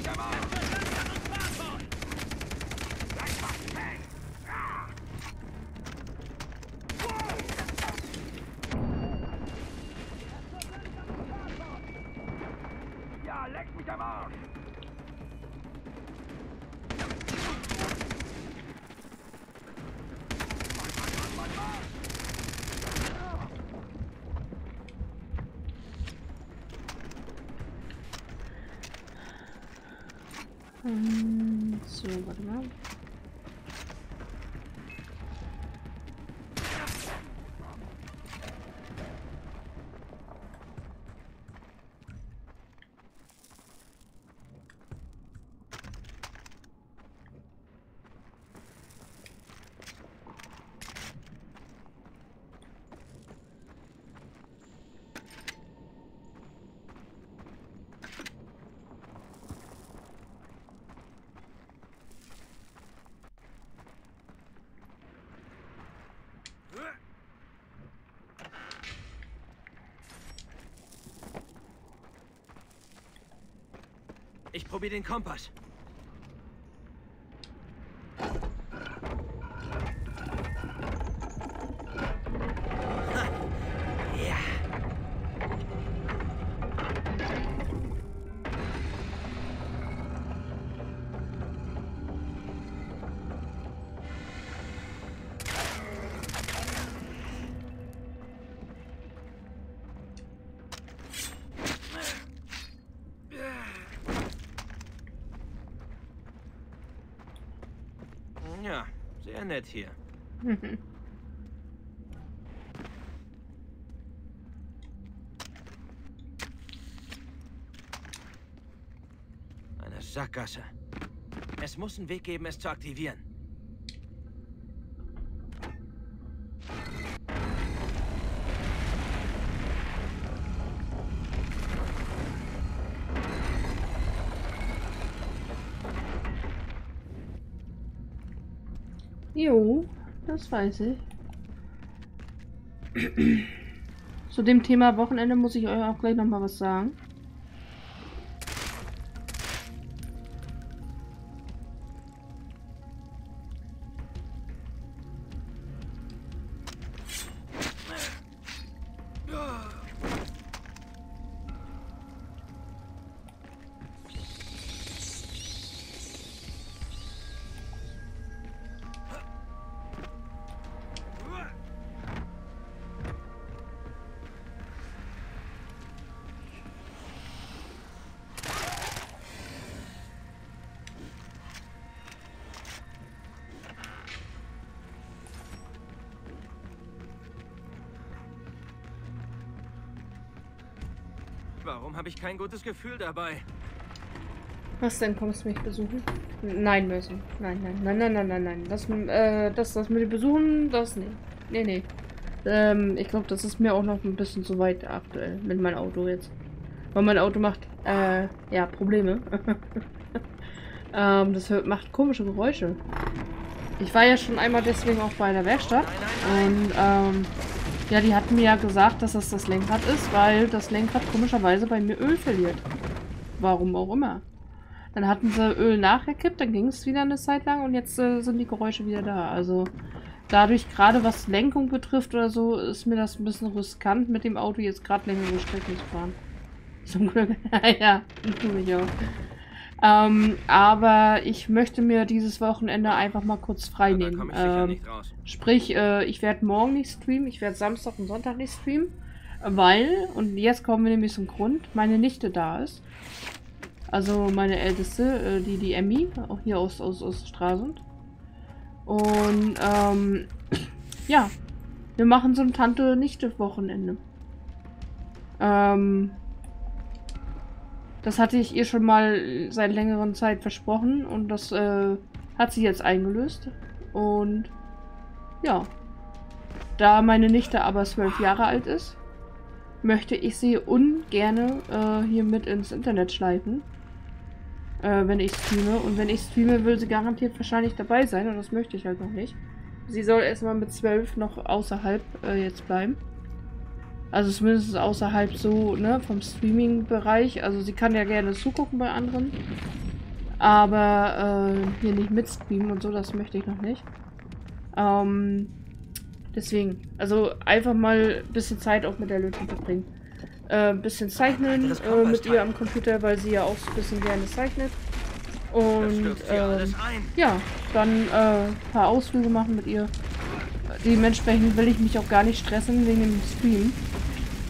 Come on! Alter, leck mich am Arsch! So, warte mal. Ich probiere den Kompass. Nett hier. Mhm. Eine Sackgasse. Es muss einen Weg geben, es zu aktivieren. Jo, das weiß ich. Zu dem Thema Wochenende muss ich euch auch gleich nochmal was sagen. Warum habe ich kein gutes Gefühl dabei? Was denn? Kommst du mich besuchen? Nein, müssen. Nein, nein, nein, nein, nein, nein, nein. Das, äh, das, das mit dem Besuchen, das nicht. Nee, nee. Ähm, ich glaube, das ist mir auch noch ein bisschen zu weit aktuell mit meinem Auto jetzt. Weil mein Auto macht, äh, ja, Probleme. ähm, das macht komische Geräusche. Ich war ja schon einmal deswegen auch bei der Werkstatt. Und, ähm... ja, die hatten mir ja gesagt, dass das das Lenkrad ist, weil das Lenkrad komischerweise bei mir Öl verliert. Warum auch immer. Dann hatten sie Öl nachgekippt, dann ging es wieder eine Zeit lang und jetzt äh, sind die Geräusche wieder da. Also dadurch, gerade was Lenkung betrifft oder so, ist mir das ein bisschen riskant, mit dem Auto jetzt gerade längere Strecken zu fahren. Zum Glück. Ja, tue ich auch. Ähm, aber ich möchte mir dieses Wochenende einfach mal kurz frei nehmen. Ähm, sprich, äh, ich werde morgen nicht streamen, ich werde Samstag und Sonntag nicht streamen, weil, und jetzt kommen wir nämlich zum Grund, meine Nichte da ist. Also meine Älteste, äh, die die Emmy, auch hier aus, aus, aus Stralsund. Und ähm, ja, wir machen so ein Tante-Nichte-Wochenende. Ähm... Das hatte ich ihr schon mal seit längeren Zeit versprochen und das äh, hat sie jetzt eingelöst. Und ja, da meine Nichte aber zwölf Jahre alt ist, möchte ich sie ungerne äh, hier mit ins Internet schleifen, äh, wenn ich streame. Und wenn ich streame, will sie garantiert wahrscheinlich dabei sein und das möchte ich halt noch nicht. Sie soll erstmal mit zwölf noch außerhalb äh, jetzt bleiben. Also zumindest außerhalb so, ne, vom Streaming-Bereich. Also sie kann ja gerne zugucken bei anderen. Aber äh, hier nicht mitstreamen und so, das möchte ich noch nicht. Ähm, deswegen, also einfach mal ein bisschen Zeit auch mit der Lötung verbringen. äh, ein bisschen zeichnen äh, mit ihr am Computer, weil sie ja auch so ein bisschen gerne zeichnet. Und äh, ja, dann äh, ein paar Ausflüge machen mit ihr. Dementsprechend will ich mich auch gar nicht stressen wegen dem Stream.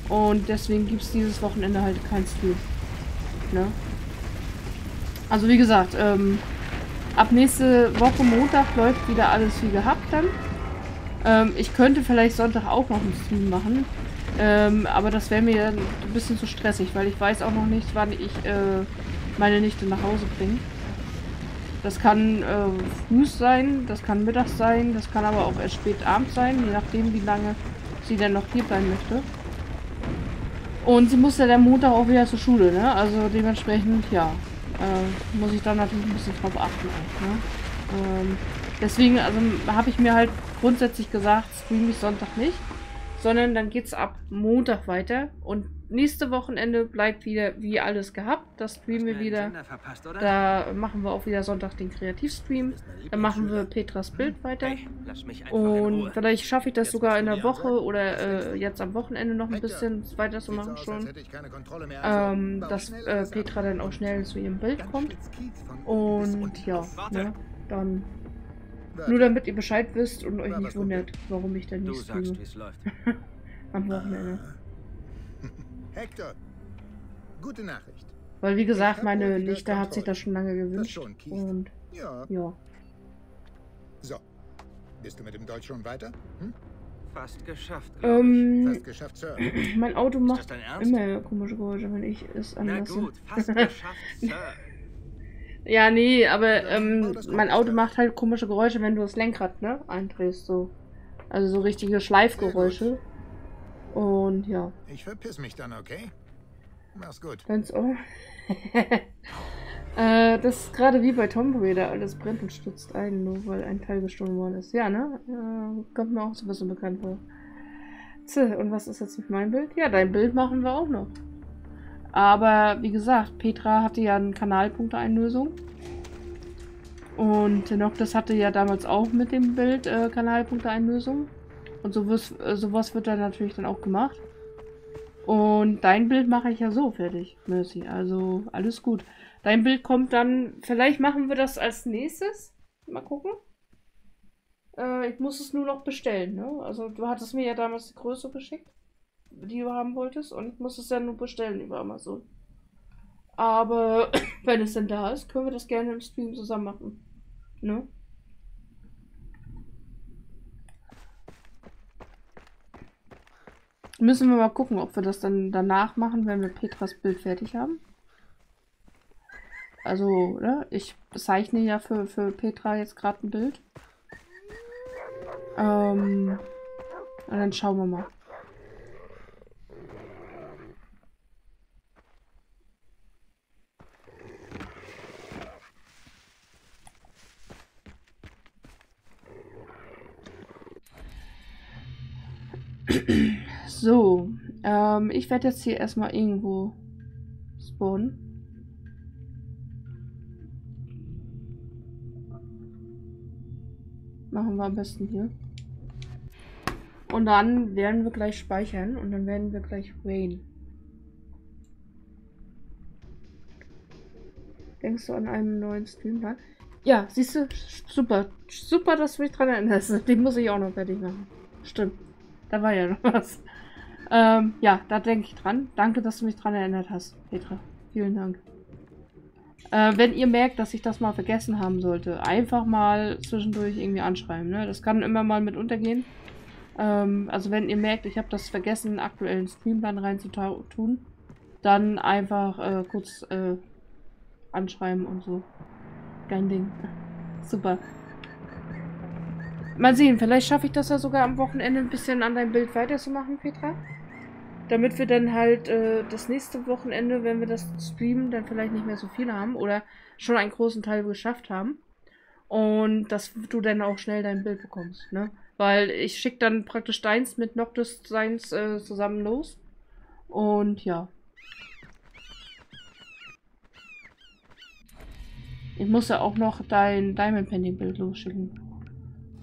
Und deswegen gibt es dieses Wochenende halt kein Stream. Ne? Also wie gesagt, ähm, ab nächste Woche Montag läuft wieder alles wie gehabt dann. Ähm, ich könnte vielleicht Sonntag auch noch einen Stream machen. Ähm, aber das wäre mir ein bisschen zu stressig, weil ich weiß auch noch nicht, wann ich äh, meine Nichte nach Hause bringe. Das kann äh, früh sein, das kann mittags sein, das kann aber auch erst spät abends sein, je nachdem wie lange sie dann noch hier bleiben möchte. Und sie muss ja dann Montag auch wieder zur Schule, ne? Also dementsprechend, ja, äh, muss ich dann natürlich ein bisschen drauf achten. Ne? Ähm, deswegen, also habe ich mir halt grundsätzlich gesagt, streame ich Sonntag nicht, sondern dann geht's ab Montag weiter und nächste Wochenende bleibt wieder wie alles gehabt. Das streamen wir wieder. Da machen wir auch wieder Sonntag den Kreativstream. Dann machen wir Petras Bild weiter. Und vielleicht schaffe ich das sogar in der Woche oder äh, jetzt am Wochenende noch ein bisschen weiter zu machen schon. Ähm, dass äh, Petra dann auch schnell zu ihrem Bild kommt. Und ja, ne, dann... Nur damit ihr Bescheid wisst und euch nicht wundert, warum ich dann nicht streame. Am Wochenende. Hector, gute Nachricht. Weil wie gesagt, meine Nichte hat sich das schon lange gewünscht. Und ja. ja. So, bist du mit dem Deutsch schon weiter? Hm? Fast geschafft. Ähm, fast geschafft, Sir. Mein Auto macht immer komische Geräusche, wenn ich es anlasse. Na gut, fast geschafft, Sir. Ja, nee, aber ähm, mein Auto macht halt komische Geräusche, wenn du das Lenkrad, ne, eindrehst, so. Also so richtige Schleifgeräusche. Und ja. Ich verpiss mich dann, okay? Mach's gut. Ganz oh. äh, das ist gerade wie bei Tomb Raider, alles brennt und stürzt ein, nur weil ein Teil gestohlen worden ist. Ja, ne? Äh, kommt mir auch so ein bisschen bekannt vor. Tse, und was ist jetzt mit meinem Bild? Ja, dein Bild machen wir auch noch. Aber wie gesagt, Petra hatte ja eine Kanalpunkteeinlösung. Und noch, das hatte ja damals auch mit dem Bild äh, Kanalpunkteeinlösung. Und sowas, sowas wird dann natürlich dann auch gemacht. Und dein Bild mache ich ja so fertig, Mercy. Also alles gut. Dein Bild kommt dann, vielleicht machen wir das als nächstes. Mal gucken. Äh, ich muss es nur noch bestellen, ne? Also du hattest mir ja damals die Größe geschickt, die du haben wolltest, und ich muss es dann nur bestellen über Amazon. Aber wenn es denn da ist, können wir das gerne im Stream zusammen machen. Ne? Müssen wir mal gucken, ob wir das dann danach machen, wenn wir Petras Bild fertig haben. Also, ne? Ich zeichne ja für, für Petra jetzt gerade ein Bild. Ähm, und dann schauen wir mal. So, ähm, ich werde jetzt hier erstmal irgendwo spawnen. Machen wir am besten hier. Und dann werden wir gleich speichern und dann werden wir gleich raiden. Denkst du an einen neuen Streamplan? Ja, siehst du, super, super, dass du mich dran erinnerst. Den muss ich auch noch fertig machen. Stimmt, da war ja noch was. Ähm, ja, da denke ich dran. Danke, dass du mich dran erinnert hast, Petra. Vielen Dank. Äh, wenn ihr merkt, dass ich das mal vergessen haben sollte, einfach mal zwischendurch irgendwie anschreiben. Ne? Das kann immer mal mit untergehen. Ähm, also wenn ihr merkt, ich habe das vergessen, einen aktuellen Streamplan reinzutun, dann einfach äh, kurz äh, anschreiben und so. Kein Ding. Super. Mal sehen, vielleicht schaffe ich das ja sogar am Wochenende ein bisschen an deinem Bild weiterzumachen, Petra. Damit wir dann halt äh, das nächste Wochenende, wenn wir das streamen, dann vielleicht nicht mehr so viele haben oder schon einen großen Teil geschafft haben. Und dass du dann auch schnell dein Bild bekommst, ne? Weil ich schicke dann praktisch deins mit Noctis seins äh, zusammen los. Und ja. Ich muss ja auch noch dein Diamond Painting Bild losschicken,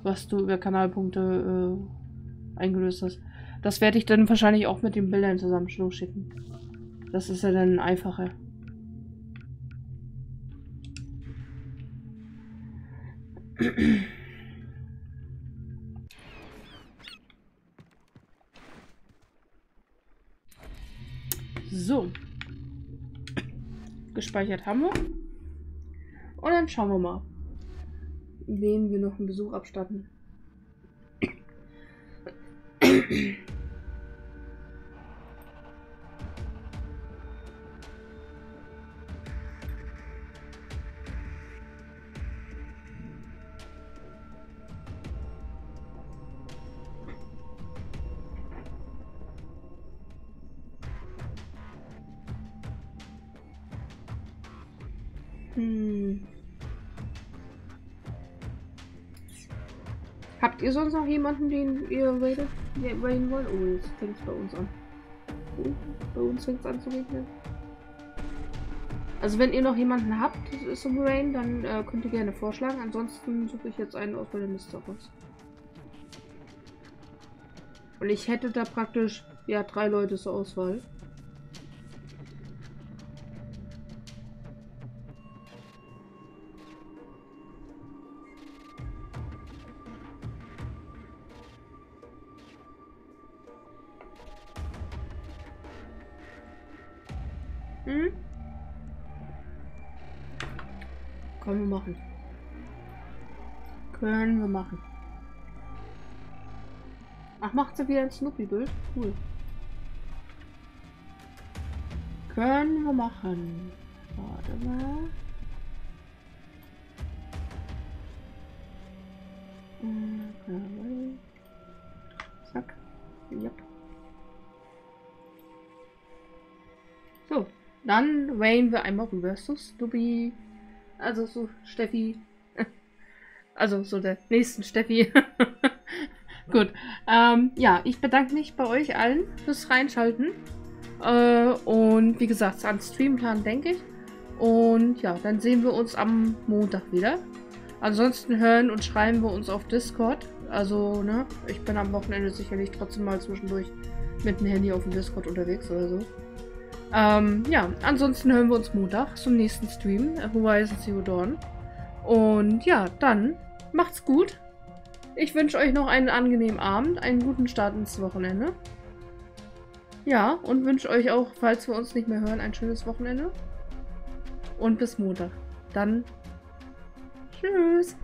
was du über Kanalpunkte äh, eingelöst hast. Das werde ich dann wahrscheinlich auch mit den Bildern zusammen schicken. Das ist ja dann einfacher. So. Gespeichert haben wir. Und dann schauen wir mal, wem wir noch einen Besuch abstatten. Hm. Habt ihr sonst noch jemanden, den ihr redet? Ja, immerhin wollen. Oh, jetzt fängt es bei uns an. Oh, bei uns fängt es an zu regnen. Also wenn ihr noch jemanden habt, das ist im Rain, dann äh, könnt ihr gerne vorschlagen. Ansonsten suche ich jetzt einen aus bei der Liste raus. Und ich hätte da praktisch, ja, drei Leute zur Auswahl. Können wir machen. Können wir machen. Ach, macht sie wieder ein Snoopy-Bild? Cool. Können wir machen. Warte mal. Okay. Zack. Yep. So, dann rainen wir einmal rüber. So, Snoopy. Also so Steffi. Also so der nächsten Steffi. Gut. Ähm, ja, ich bedanke mich bei euch allen fürs Reinschalten. Äh, und wie gesagt, an Streamplan denke ich. Und ja, dann sehen wir uns am Montag wieder. Ansonsten hören und schreiben wir uns auf Discord. Also, ne, ich bin am Wochenende sicherlich trotzdem mal zwischendurch mit dem Handy auf dem Discord unterwegs oder so. Ähm, ja, ansonsten hören wir uns Montag zum nächsten Stream, Horizon Zero Dawn. Und ja, dann macht's gut. Ich wünsche euch noch einen angenehmen Abend, einen guten Start ins Wochenende. Ja, und wünsche euch auch, falls wir uns nicht mehr hören, ein schönes Wochenende. Und bis Montag. Dann tschüss.